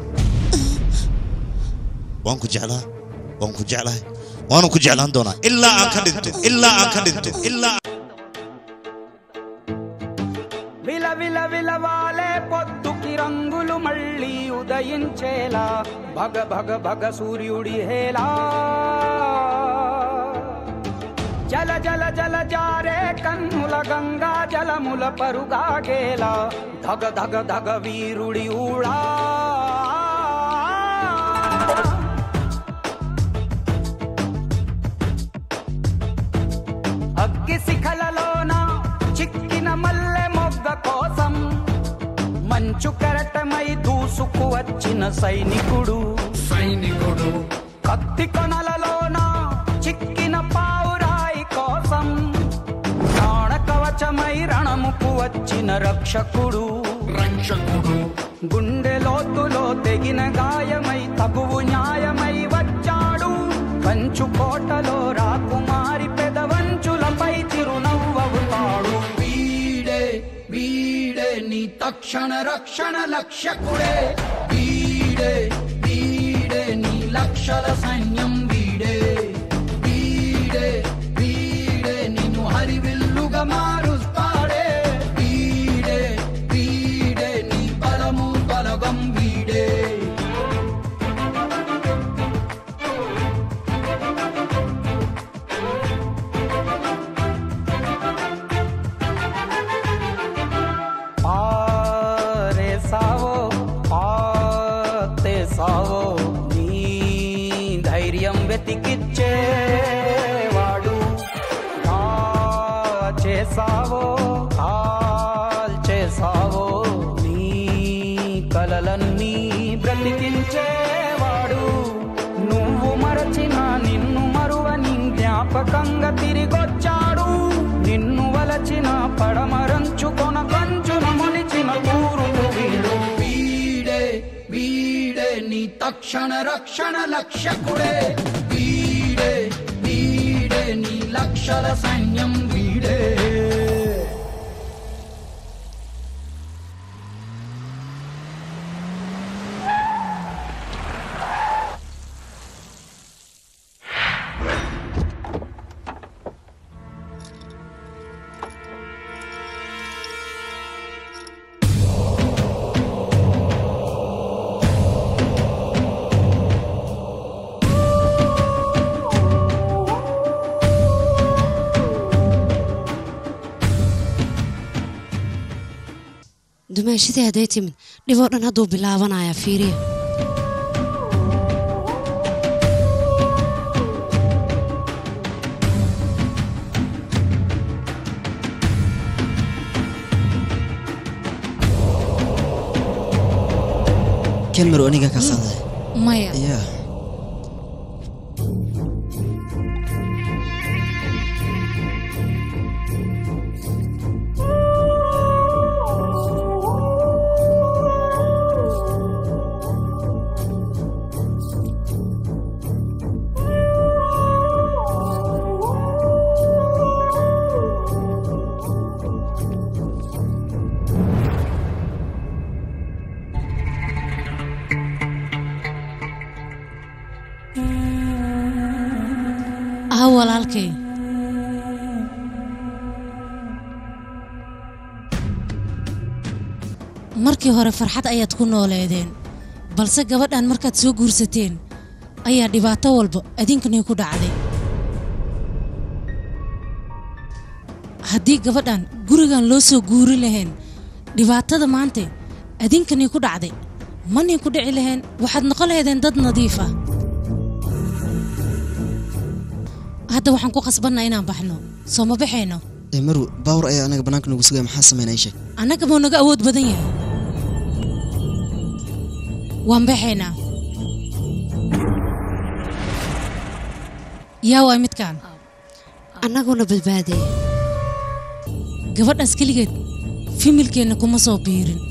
waan ku jeclahay waan ku jeclahay waan ku jeclaan doonaa ilaa aan ka dhinto ilaa aan ka dhinto ilaa vila vila vila vale పొద్దుకి రంగులు మళ్ళీ ఉదయించేలా భగ భగ భగ సూర్యుడి హేలా జల జల జల జారే కన్నుల గంగా జలముల పరుగాగేలా ధగ ధగ ధగ వీరుడి ఊళా అగ్గి శిఖలలోన చిక్కిన మల్లె మొగ్గ కోసం మంచు కరటమై దూసుకు వచ్చిన సైనికుడు సైనికుడు కత్తి కొనలలోన చిక్కిన పావురాయి కోసం ప్రాణ కవచమై రణముకు వచ్చిన రక్షకుడు రక్షకుడు గుండె లోతులో తెగిన గాయమై తగువు న్యాయమై వచ్చాడు కంచు కోటలో రాకుమారి పెదవంచులపై చిరునవ్వవుతాడు వీడే వీడే నీ తక్షణ రక్షణ లక్ష్యకుడే వీడే వీడే నీ లక్షల సైన్యం వీడే వీడే వీడే నిన్ను హరివిల్లుగా మారుస్తాడే వీడే వీడే నీ బలము బలగం వీడే వెతికిచ్చేవాడు ఆ చేసావో ఆల్ చేసావో నీ కలలన్నీ బ్రతికించేవాడు నువ్వు మరచిన నిన్ను మరువని జ్ఞాపకంగా తిరిగొచ్చాడు నిన్ను వలచిన పడమరంచుకొన కంచున ములిచిన ఊరును వీడు వీడే వీడే నీ తక్షణ రక్షణ లక్ష్యకుడే లక్షల సైన్యం వీడే ماشي هدايا تيمن ديفورنا هادو بالله وانا يا فيري كان مرونيكا كاساندي مايا يا markii hore farxad ayaad ku nooleedeen balse gabadhan markaad soo guursateen ayaa dhibaato walba adinkani ku dhacday haddii gabadhan gurigan loo soo guuri lahayn dhibaatada maanta adinkani ku dhacday mani ku dhici lahayn waxaad noqon lahaydeen dad nadiif ah هذا وحنكو قصبنا هنا بحنو سوما بحينو مرو باور أي أنا بناك نقصي محسن من أي شيء أنا كمان نقود بدنيا وام بحينا يا واي متكان أنا قلنا بالبادي قبل أسكليت في ملكي أنكم مصابيرين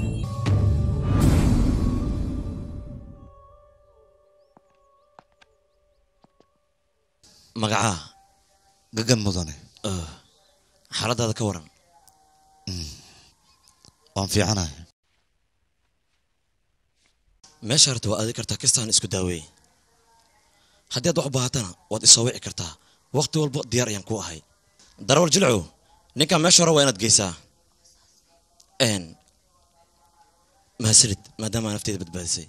مقعاه قد مضني اه حرد هذا كورن وان في عناه ما شرط وأذكر كرتا كستان اسكو داوي حديت وحباتنا واد اسوي كرتا وقت والبو ديار ينكو هاي ضرور جلعو نيكا ما شرو وينات قيسا ان ما سرت ما دام انا فتيت بتباسي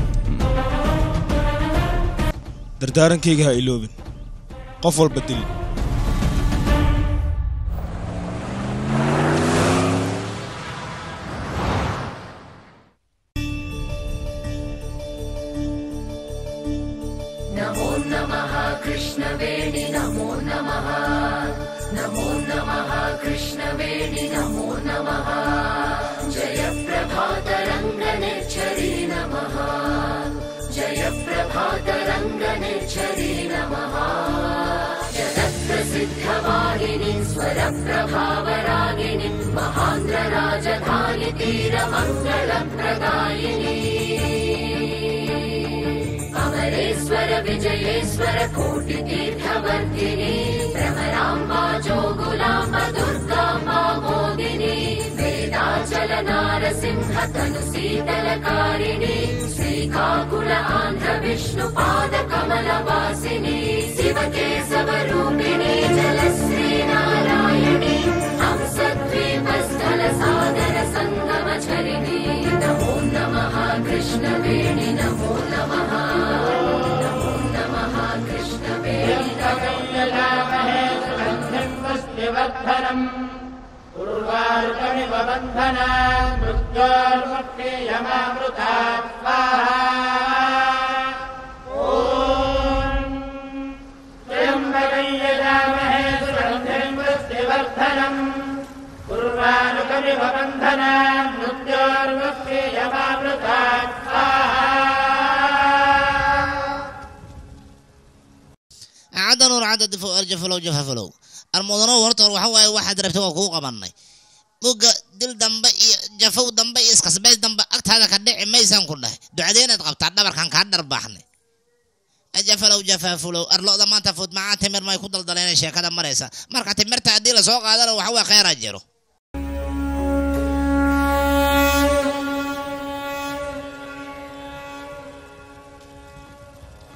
dardarankayga ha iloobin qof walba dil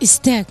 استاك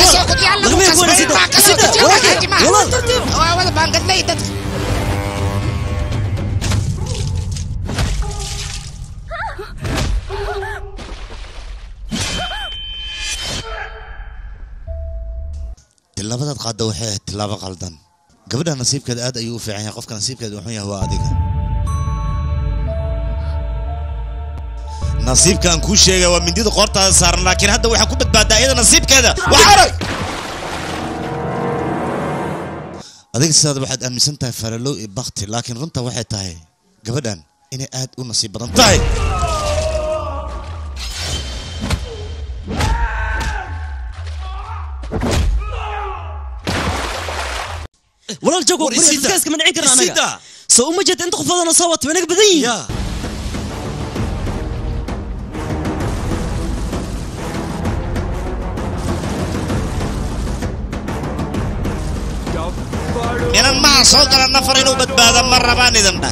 يسوقك يلا وكسبك معك سكت يلا هاتي معك ولا بانقد ميتك تلابدات قاعدة وحيح تلابة غلطان قبلها نصيبك الآد أيو في عينها قفك نصيبك الوحية هو آديك نصيب كان كل شيء ومن دي قرطة صار لكن هذا وحكومة بعد إذا نصيب كذا وحرك. هذيك السادة واحد أمي سنتها فرلو بختي لكن رنتها واحد تاهي قبلا إني أهد ونصيب بدن تاهي. والله الجو بريسيدا. كاسك من عكر أنا. سيدا. سو ما جت أنت خفضنا صوت منك بدين. إنن ما صوت لنا فرينو بدبادة مرة بان إذن ده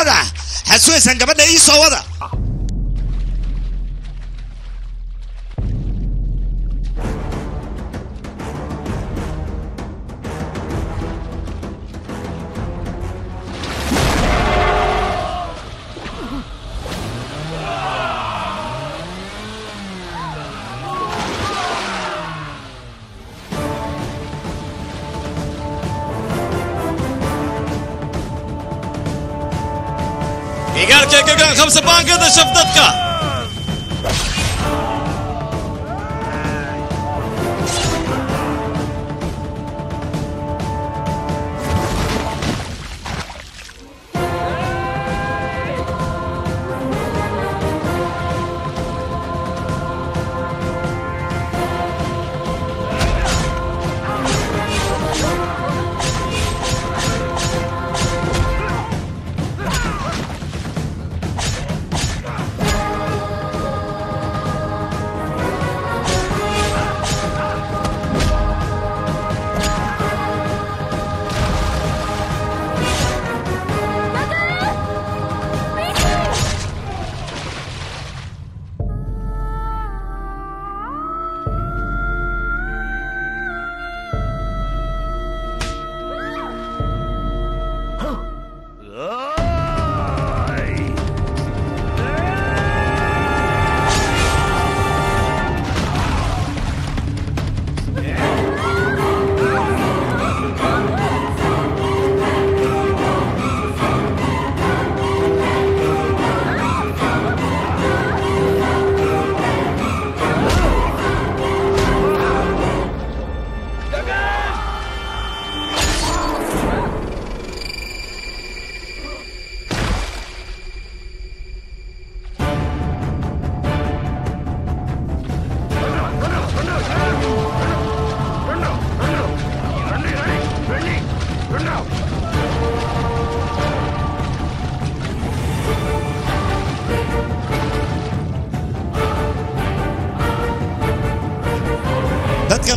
هذا حسوي سنجبنا إيه صوّدا خمسة بانكة شفتتك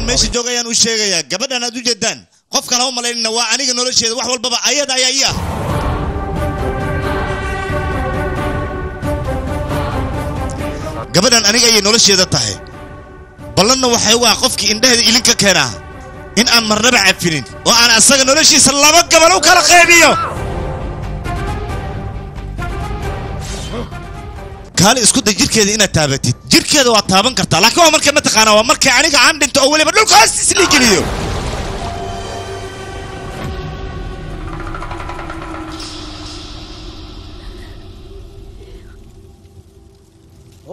ماشي جوجيان وشيغيا قبل أنا دوجي دان خوف كان هم لين نوا أنا جنور الشيء واحد والبابا أيد أيا أيا قبل أنا جاي نور الشيء ده طاهي بلنا وحيوة خوف كي إنده إلينك كنا إن أنا مرة بعفرين وأنا أصلا نور الشيء سلامك قبله وكلا خيريه قال اسكت جير كذا إن تابتي جير كذا واتابن كرت لكن عمرك ما تقنا وعمرك عنك عند أنت أول بدل قاس سليجليو ఓ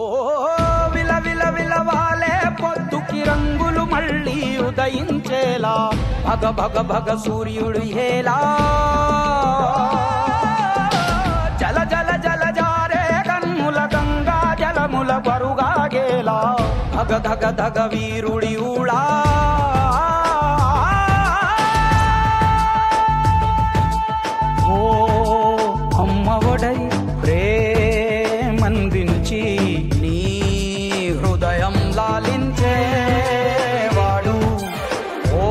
విల విల విలవాలే పొద్దుకి రంగులు మళ్ళీ ఉదయించేలా భగ భగ భగ సూర్యుడు హేలా జల జల జల జారే కన్నుల గంగా జలముల బరుగా గేలా ధగ ధగ ధగ వీరుడి ఊళా ఓ అమ్మ ఒడై ప్రేమందించి నీ హృదయం లాలించేవాడు ఓ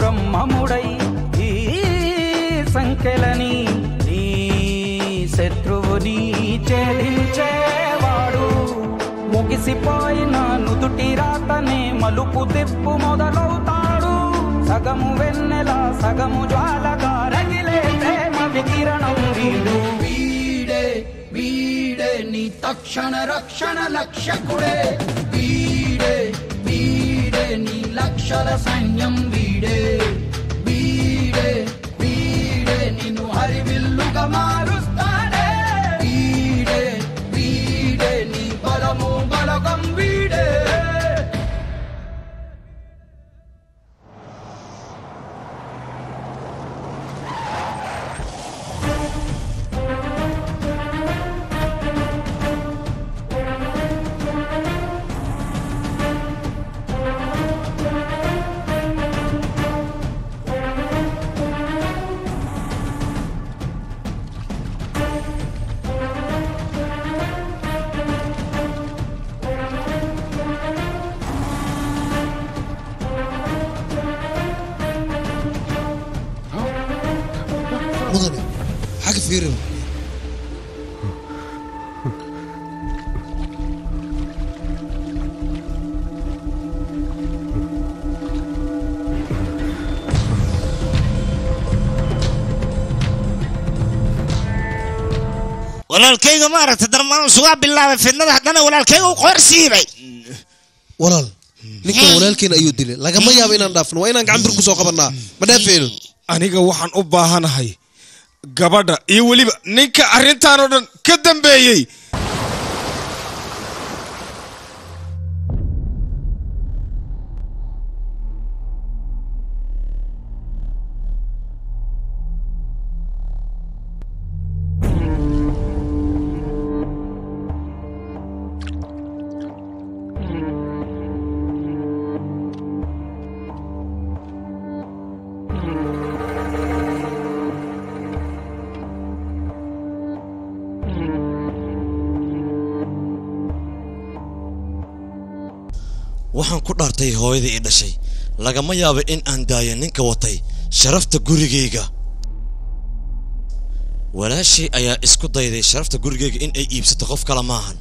బ్రహ్మముడై ఈ సంకెలని నీ శత్రువుని ఛేదించేవాడు ముగిసిపోయిన నుదుటి రాతనే మలుపు తిప్పు మొదలవుతాడు సగము వెన్నెల సగము జ్వాలగా రగిలే ప్రేమ వికిరణం వీడు వీడే వీడే నీ తక్షణ రక్షణ లక్ష్యకుడే వీడే వీడే నీ లక్షల సైన్యం వీడే వీడే వీడే నిన్ను హరివిల్లుగా మారుస్తాడే వీడే వీడే నీ బలము బలగం వీడే ولكن ما أعرف تدرمان سواب بالله في النظر هذانا ولكن هو قرصي بي. ولال. نكون ولكن أيود دليل. لكن ما يابين أندافن وين أنك عندك مساقبنا. ماذا فعل؟ أنا كوحن أباهنا هاي. قبضة. يولي نك أرنتان ودن كدم بيجي. waxaan ku dhaartay hooyadii dhashay laga ma yaabo in aan daayo ninka watay sharafta gurigeyga walaashi ayaa isku dayday sharafta gurigeyga in ay iibsato qof kale maahan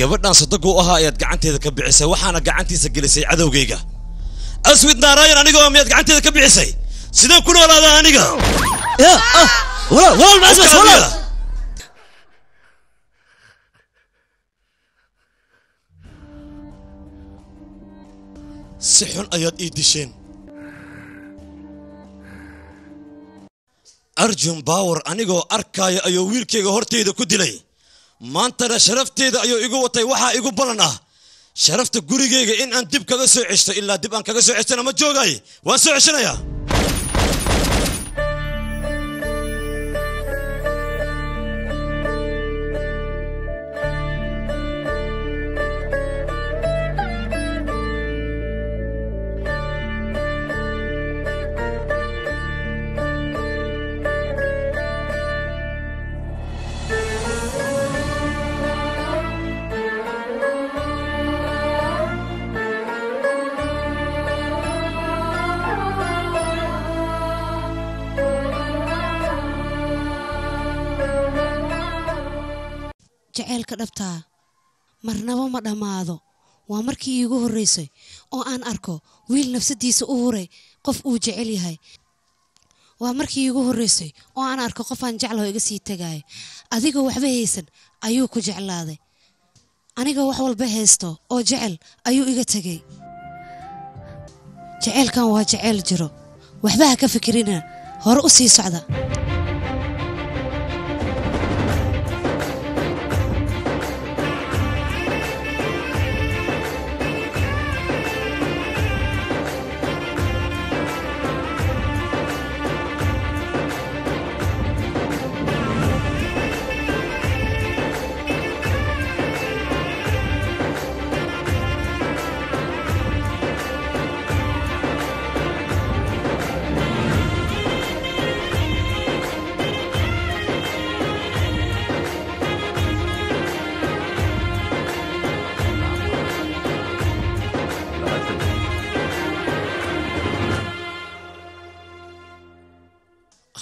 gabadhan sadaqo ahaa ayaad gacanteeda ka bixisay waxaana gacantiisa gelisay cadowgeyga aswid naarayn aniga miyaad gacanteeda ka bixisay sidee ku noolaadaa aniga walaal walaal maasas walaal سحن أياد إيديشين أرجم باور أنيجو أركاي أيو ويركيجو هرتي دو كدلي ما أنت لا شرفتي دا أيو إيجو وتي وحى إيجو بلنا شرفت جوريجي إن أنت بكذا سعشت إلا دبان كذا سعشت أنا متجوعي وسعشنا يا dabta marnaba ma dhamaado waa markii igu horeysay oo aan arko wiil nafsadiisa u huray qof uu jecel yahay waa markii igu horeysay oo aan arko qof aan jecel oo iga sii tagay adiga waxba haysan ayuu ku jeclaaday aniga wax walba haysto oo jecel ayuu iga tagay jecelkan waa jecel jiro waxba ka fikirina هر أسي سعدة.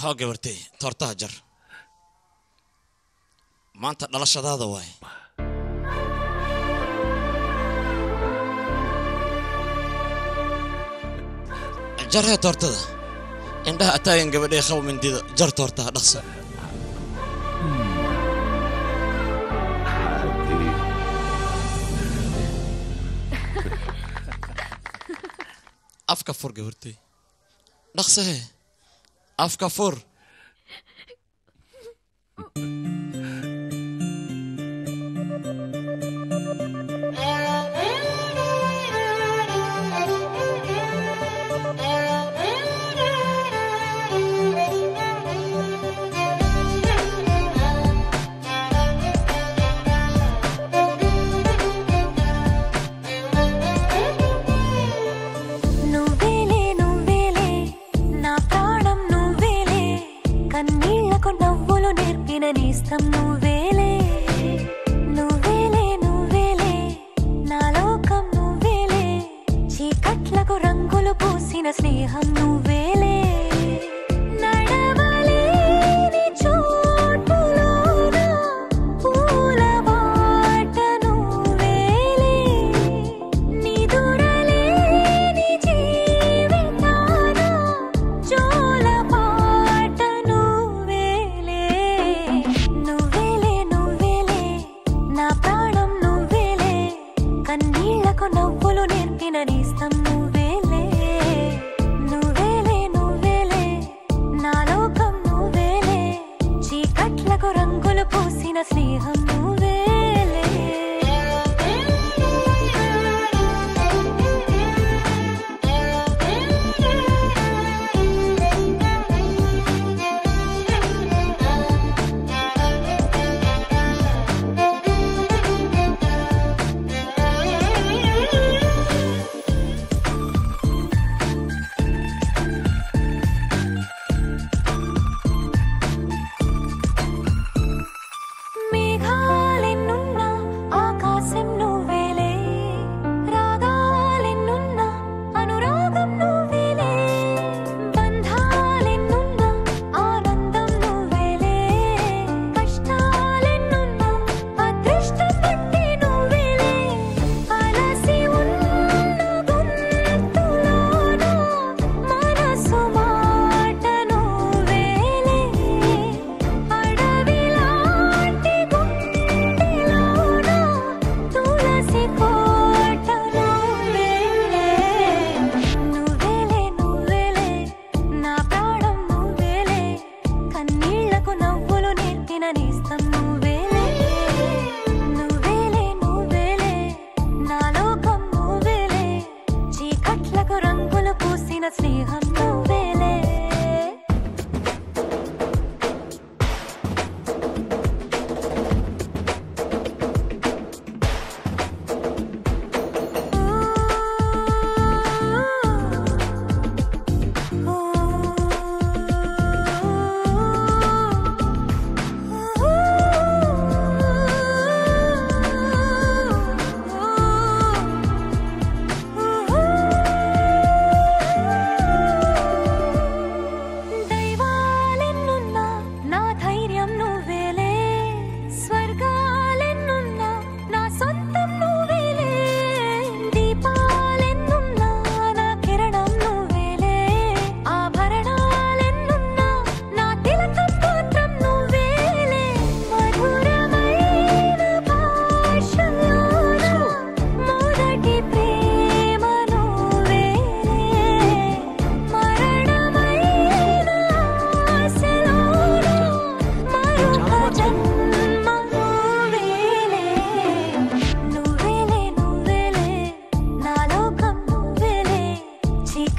ها قبرتي ترتاح جر ما أنت دلش هذا واي جرها ترتاح عندها أتاين قبل خو من دي جر ترتاح دخسة أفكار فور قبرتي دخسة أفكافور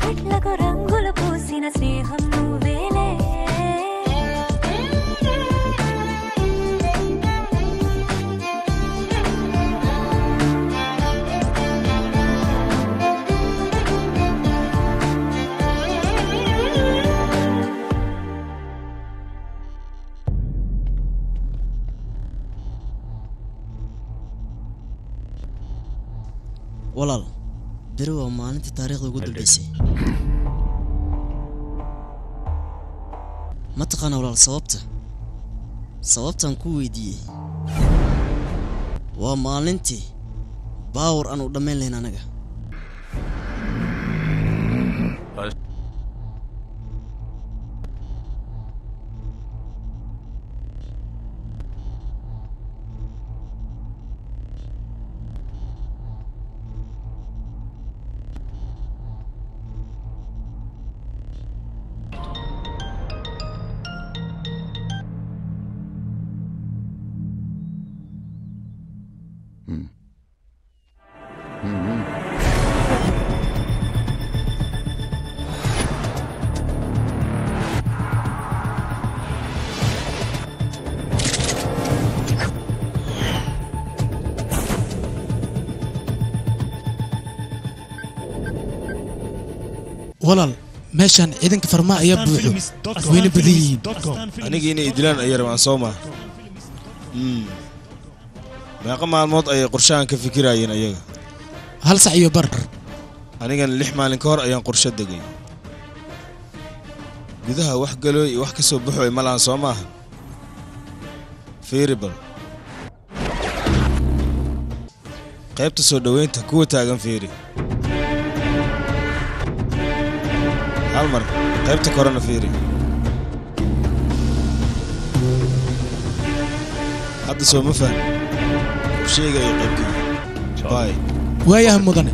చెట్లకు రంగులు పూసిన స్నేహం నువ్వేలే. ولا دروا معناتها تاريخ وجود البيسي ما تقنا ولا صوابته صوابته نكوي دي ومالنتي باور أنا ودمين لهنا نجا ولال ماشان إذنك فرما أياب بوحو أخوين بديين أنا جيني إدلان أيار مع صومة ما يقام مع الموت أي قرشان كفكرة أيان أيان هل سعيو بر أنا جان اللحمة لنكور أيان قرشات دقين جذها وحقلو يوحكسو بوحو يملعن صومة في ربل قيبت سودوين تكو تاقن فيري المر قيبت كورونا فيري حد سو مفهم شيء جاي قيبك باي ويا هم مدني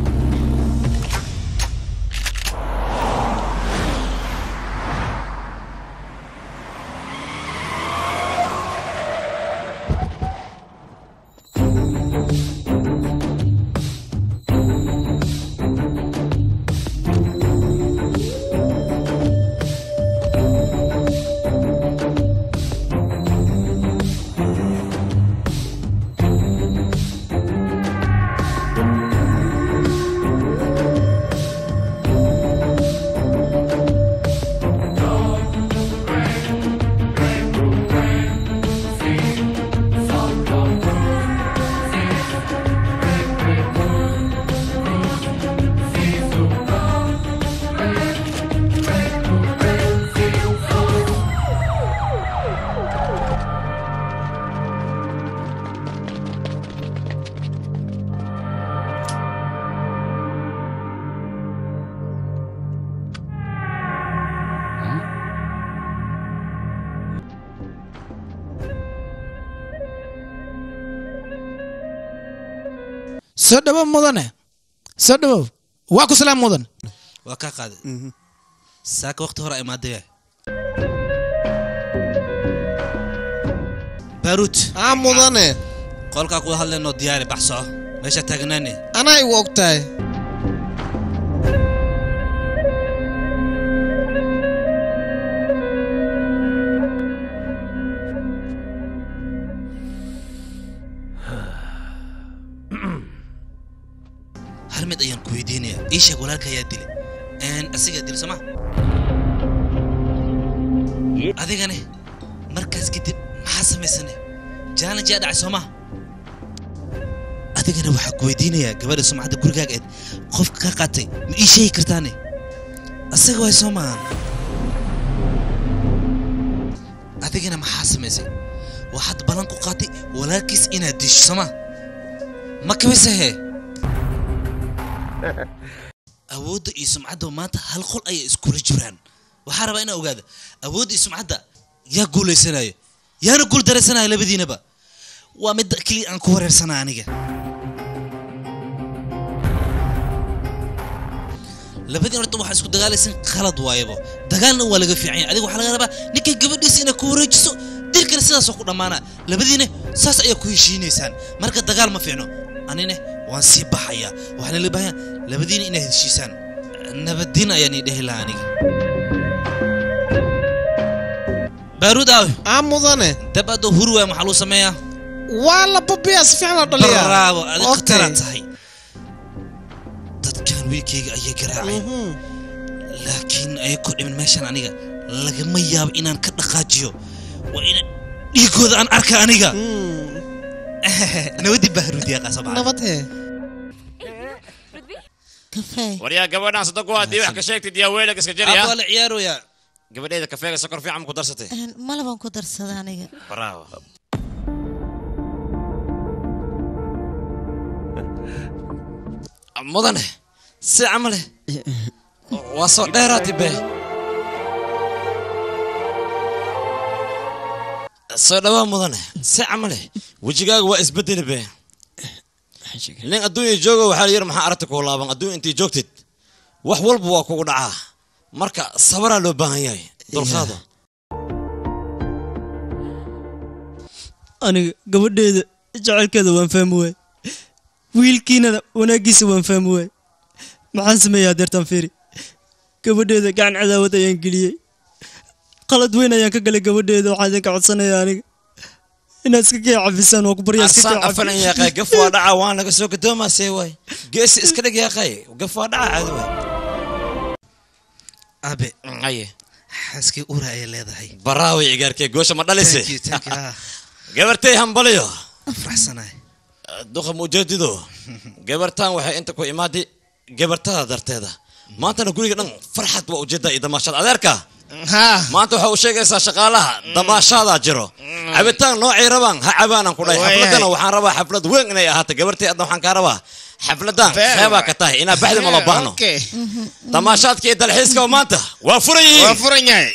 سدوا مودنا سدوا واكو سلام مودن واكا قاد ساك وقت هراء مادية بيروت عم مودنا قولك اقول هل انو دياري بحصو مايش تغناني انا اي وقتاي إيش أقول لك يا دليل؟ أنا أسيق دليل سمع؟ هذيك أنا مركز كده محسم السنة جانا جاد عسمع هذيك أنا وحق ويديني يا قبل السمع ده كل جاك خوف كقطي إيش هي كرتاني أسيق ويسمع هذيك أنا محسم السنة واحد بلانكو قاطي ولا كيس إنا دش سمع ما كويسه أود يسمعده مات هالخل أي إسكوري جبران وحارب أنا وجاده أود يسمعده يا قول السنة يا نقول درس سنة إلى بدينا بقى ومد كلي أنكور السنة عنيجة لبدينا نطمح إسكو دجال سن خلط وايبه دجالنا ولا جفي عين أديك وحلا جربا نكى قبل سنة كورج سو تلك السنة سقطنا معنا لبدينا ساس أي كويشين إنسان مركز دجال ما فينا أنا نه وانسيب بحياة وحنا اللي بحياة لبدين إنه الشيسان نبدينا يعني دهلاني باروداوي عم مضانة تبدو هروة محلو سمية والله ببي أسفعنا طليا برافو أكتران صحيح تتكن ويكي أي كراعي لكن أي كل من ماشان عنيقا لقم ياب إنان كتنقاجيو وإنان يقود أن أركا عنيقا نودي بارودي يا قصب نبطه وريا قبلنا صدقوا هدي وحكي شيكتي دي ويلك اسكجريا أبو العيار ويا قبل إذا كفاية سكر في عم كدرستي ما لبون كدرستي أنا برافو مضنه سي عمله وصل ديراتي به صدقوا مضنه سي عمله وجهك واسبدل به لأن الدنيا جوجو وحاليا ما حارتك والله بان الدنيا أنت جوجتت وحول بواك ودعاه مركا صبرا لو باهياي درخاضة أنا قبل ده جعل كذا وانفهموه ويل كينا وناقيس وانفهموه محن سمي يا دير تنفيري قبل ده كان عذابته ينقلي قلت وين ينقل قبل ده وحدك عطسنا يعني الناس كي عفسان وكبر يا سيدي عفسان يا اخي قف ودعا وانا كسوق دوما سيوي قيس اسكدق يا اخي وقف ودعا عدوي ابي اي حسكي اورا اي لهدهي براوي عقاركي غوشه ما دليسي غبرتي همبليو فرحسناي دوخ مجددو غبرتان waxay inta ku imaadi غبرtada darteeda maanta guriga dhan farxad waa ujeeda ida ma shad adeerka ها ما أنتوا حوشيك إسا شغالها دماشة جرو عبتان نوع ربان ها عبانا كلها حفلتنا وحن ربا حفلت وين يا هات جبرتي أدنى وحن كربا حفلتان خيبة كتاه إنا بعد ما لبانو دماشة كيد الحس كومانته وفرني وفرني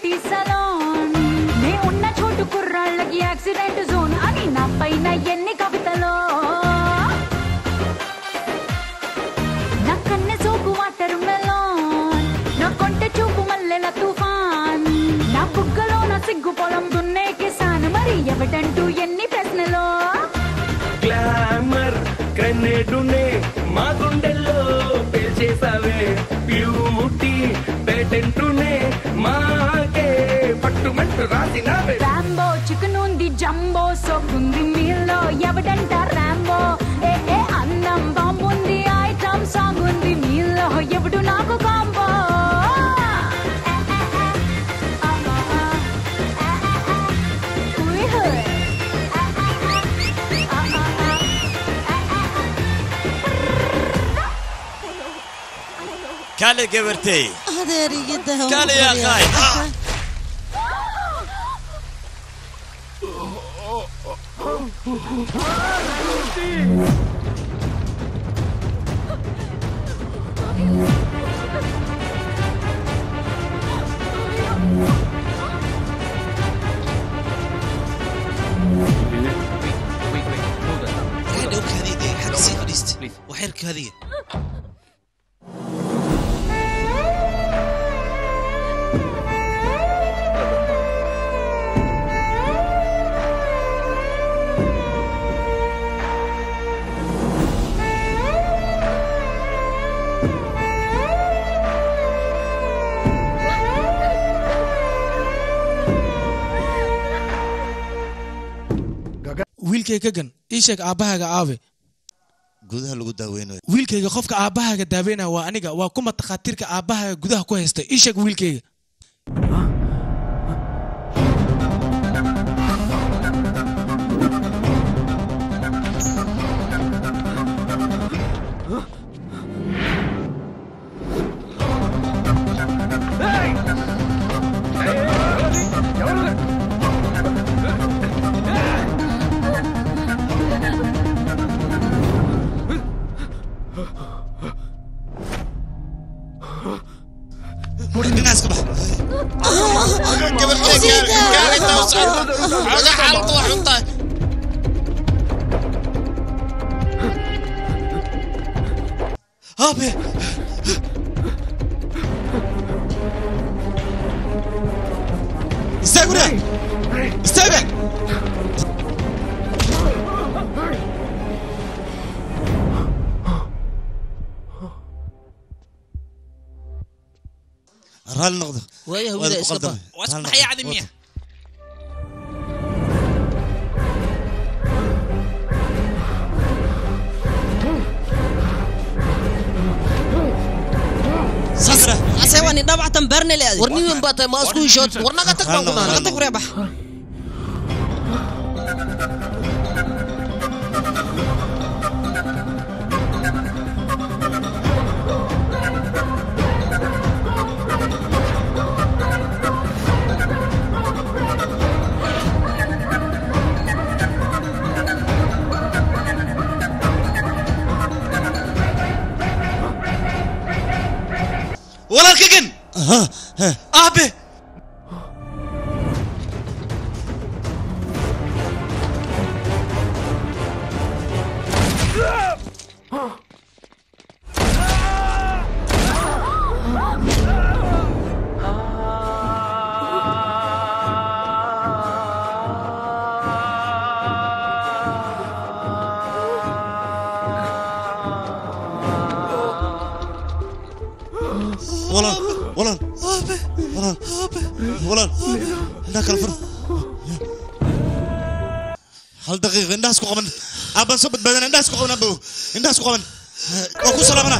Beauty salon. కొత్తకి accident zone అని నా పైన ఎన్ని కవితలో నా కన్నె సోపు వాటర్ మెలోన్ నా కొంటె చూపు మల్లెల తుఫాన్ నా బుగ్గలో నా సిగ్గు పొలం దున్నే కిసాన్ మరి ఎవటంటూ ఎన్ని ప్రశ్నలో గ్లామర్ గ్రెనేడునే మా గుండెల్లో పేల్చేసావే బ్యూటీ పేటెంటునే మాకే పట్టుమంటు రాసినావే రాంబో చికెనుంది జంబో సోకుంది మీలో ఎవడంట రాంబో ఏ ఏ అన్నం బాంబుంది ఐటమ్ సాంగ్ ఉంది మీలో ఎవడు నాకు combo كالي قبرتي هذيري جدا كالي يا خاي دوك هذه دير حق السيناريست وحرك هذه wiilkaygan ii sheeg aabahaaga aabe gudaha lagu daaweynayo wiilkayga qofka aabahaaga daaweynaa waa aniga waa kuma takhaatiirka aabahaaga gudaha ku haysta ii sheeg wiilkayga ورني من باتي ماسكو شوت ورنا قتك بانقنا قتك بريبح ولا الكيكن ها أبي أبا صبت بدن الناس كقومن أبو الناس كقومن أكو سلامنا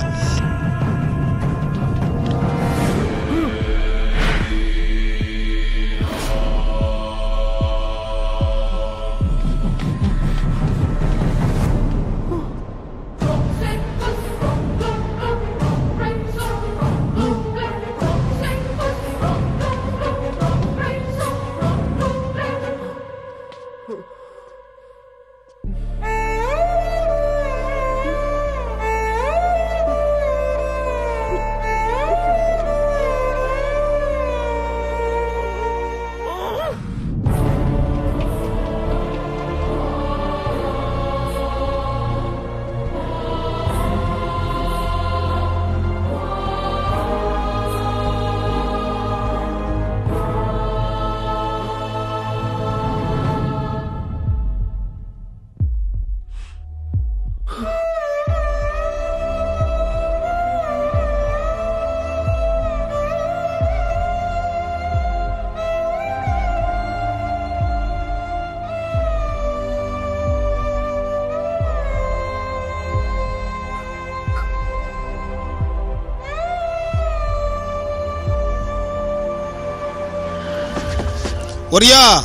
وريا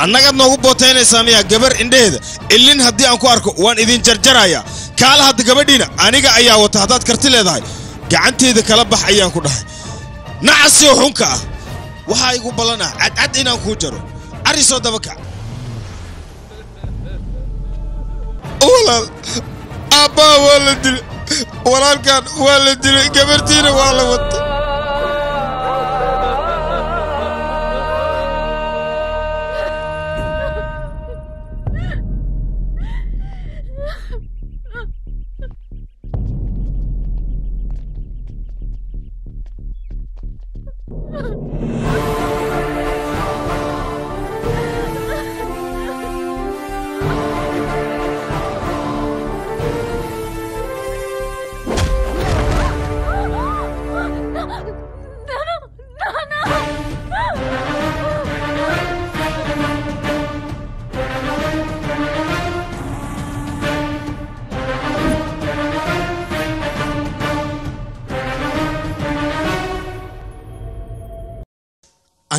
أنا قد نوقف بوتين سامية جبر إنديد إلين هدي أنكو أركو وان إذن جرجرايا كاله هدي جبر دينا أنا قا أيها وتهدات كرتلة ذاي قعنتي ذا كلبح أيها كده نعسي وحنكا وهاي قبلنا عد عد إنا كوجرو أريسو دبكا والله أبا والدي ولا كان والدي جبرتينا ولا وط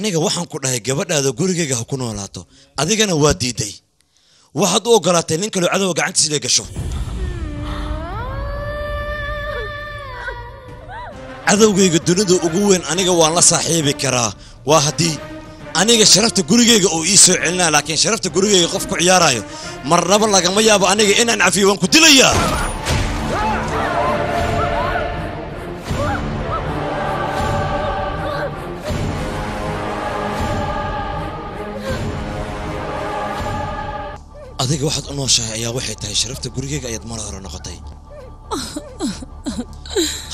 aniga waxaan ku dhahay gabadhaada gurigeyga ha ku noolaato adigana waa diiday waxaad u ogolaatay nin kale cadawga gacantiisa gasho cadawgeyga dunida ugu weyn aniga waan la saaxiibi karaa waa haddii aniga sharafta gurigeyga oo ii soo celinaa laakiin sharafta gurigeyga qof ku ciyaarayo marnaba lagama yaabo aniga inaan cafiyo waan ku dilayaa adiga waxaad u nooshahay ayaa waxay tahay sharafta gurigeyga ayaad mar hore noqotay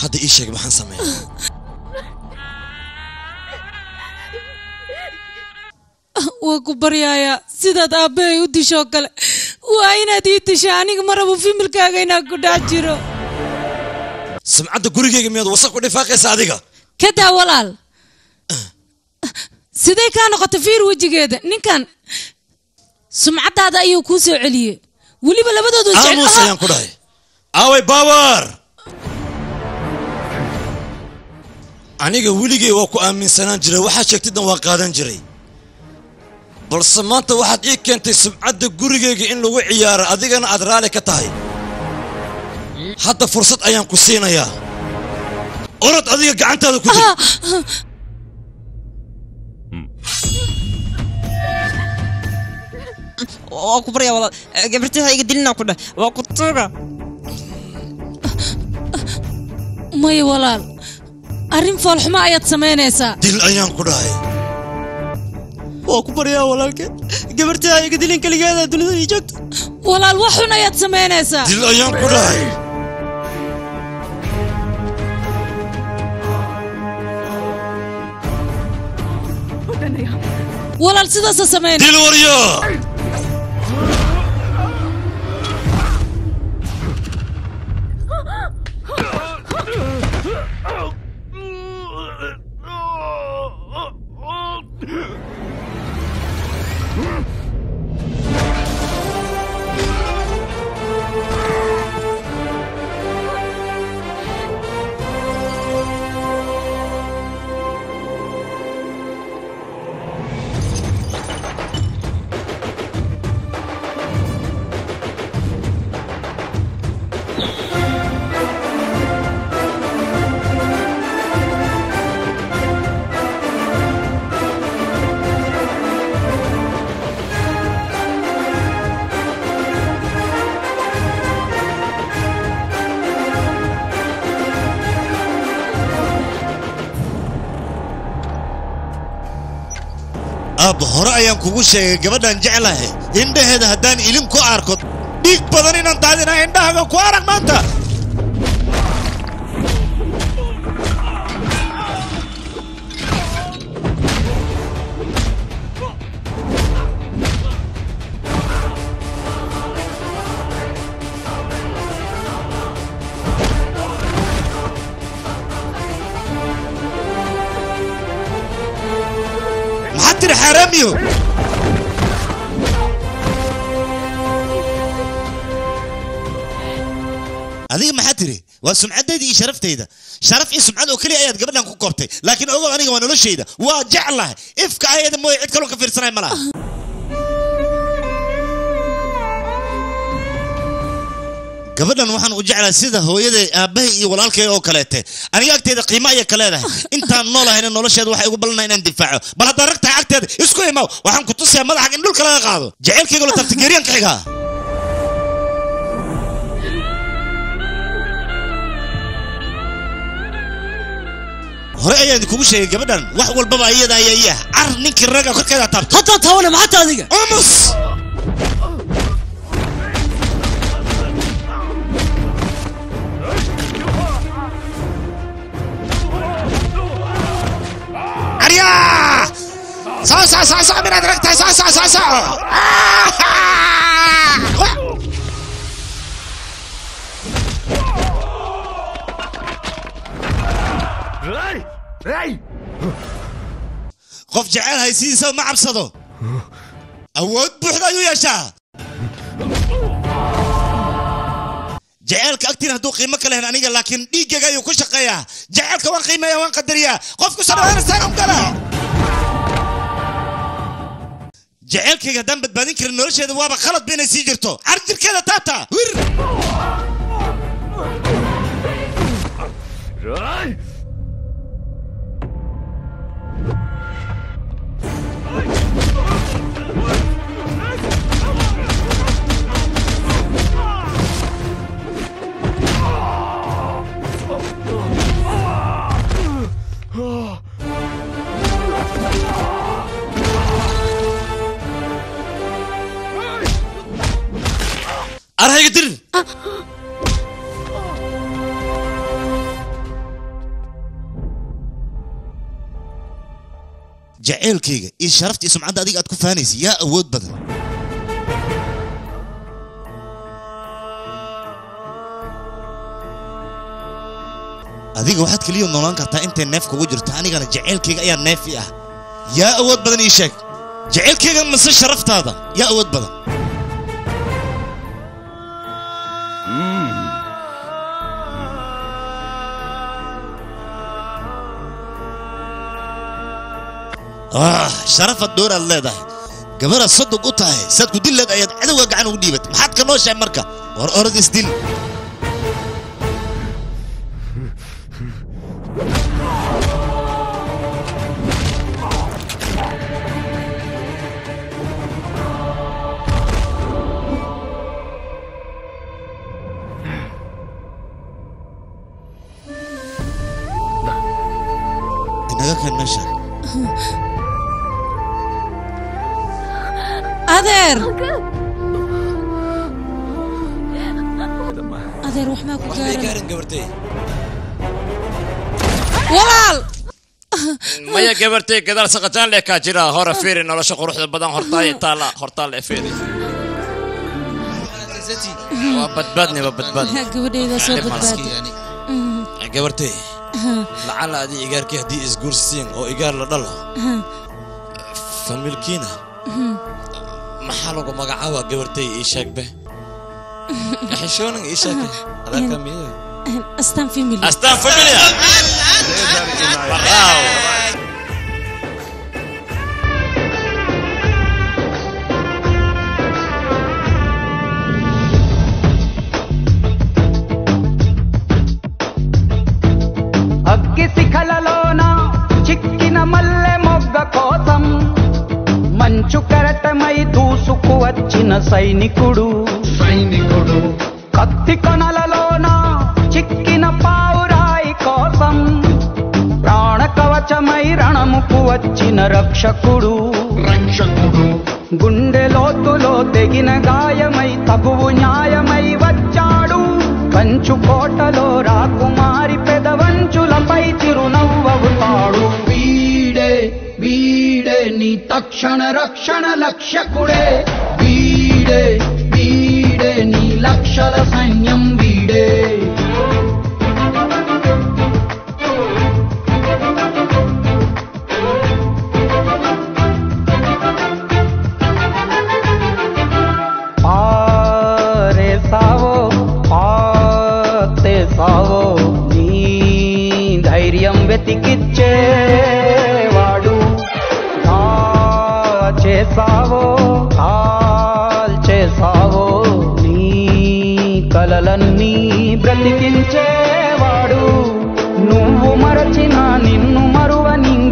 hadda ii sheeg maxaan sameeyaa waa ku baryayaa sidaad aabbahay u disho kale waa inaad ii disha aniga maraba fimilkaaga inaan ku dhaa jiro samcadda gurigeyga miyaad wasaq u dhifaaqaysa adiga ka daa walaal sidee kaa noqota fiir wejigeeda ninkan سمعت هذا أيه كوسي عليه ولي بلا بدو دوسي عليه أموس ينقل هاي أوي باور أنا جولي جي وكو أمين سنان جري واحد شكت دم وقادن جري بس ما أنت واحد إيه كنت سمعت جوري جي إنه وعيار أديك أنا أدرالك تاي حتى فرصة أيام كوسينا يا أرد أديك عنت هذا كذي وأكبر يا والله جبرتي هاي قدلنا كنا وأكتره ما يا والله أرين فالح ما أيت سمينيسا دل أيام كنا هاي وأكبر يا والله جبرتي هاي قدلين كل جهة الدنيا يجت والله الوحنا أيت سمينيسا دل أيام كنا هاي والله السيدة سمين دل وريا أيام كوشة جبنا نجعله إنده هذا هدان إلهم كأركض ديك بدري ننتظرنا إنده هذا كوارك ما أنت وسمعت هذه شرفت هذا شرف اسم عدو كلي أياد قبلنا كوكبتي لكن أقول أنا جوانا لش هذا وجعله إفك هذا مو يعد كلو كفير سناي ملا قبلنا وحن وجعله سيده هو يده أبهي ولا الكي أو كلته أنا يعكت هذا قيمة يكلته أنت نوله هنا نولش هذا وحي قبلنا هنا ندفعه بلا دركت عكت هذا يسكوي ما وحن كنت صيا ملا حق نقول كلام قاضي جعلك يقول تفتكرين كحجة هرأي عندك وشة جبنا واحد والبابا هي ده هي هي عرنك الرجع كل كذا تاب حتى تهون مع تاديك أمس أريا سا سا سا سا من أدركت سا سا سا سا قف جعل هاي سيسا ما عبصده أود بوحده يو يشا جعلك أكتين هدو قيمة كلهن عنيقا لكن ديقا جايو كشقيا جعلك وان قيمة يا وان قدريا قف كسر وانا ساقم دلا جعلك قدام بدبانين كرن نورش هذا وابا خلط بين سيجرتو عرجل كذا تاتا ور راي جعلك إيش شرفت اسم عند أديك أتكون فانيس يا أود بدل أديك واحد كل يوم نولان كرتا أنت النفك وجر تاني كان جعلك يا نافية يا أود بدل يشك جعلك يا مصر شرفت هذا يا أود بدل آه شرف الدور اللي ده جبرة صدق قطعه صدق دين لد أيد عدو وجعانه وديبت ما حد كان وش عمركه وأرض سدين إنها كان ماشى أذر أذر وح ماكو كارن قبرتي ولال مايا قبرتي قدر سقطان لك أجرا هور فيرين ولا شق روح البدن هرطاي طالع هرطاي فيرين وبتبادني وبتبادني قبرتي إذا صوت بتبادني يعني قبرتي لعل هذه إيجار كهدي إسقور سين أو إيجار لدله فملكينا محلوك مقعوة قبرتي إيشاك به إحشونك إيشاك على كم يوم أستان في مليون أستان في مليون براو సైనికుడు సైనికుడు కత్తి కణలలోన చిక్కిన పావురాయి కోసం ప్రాణ కవచమై రణముకు వచ్చిన రక్షకుడు రక్షకుడు గుండె లోతులో తెగిన గాయమై తగువు న్యాయమై వచ్చాడు కంచుకోటలో రాకుమారి పెదవంచులపై చిరునవ్వవుతాడు వీడే వీడే నీ తక్షణ రక్షణ లక్ష్యకుడే వీడే నీ లక్షల సైన్యం వీడే పారే సావో పాతే సావో బ్రతికిచ్చేవాడు ఆ చేసావో ఆల్ చేసావో నీ కలలన్నీ బ్రతికించేవాడు నువ్వు మరచిన నిన్ను మరువని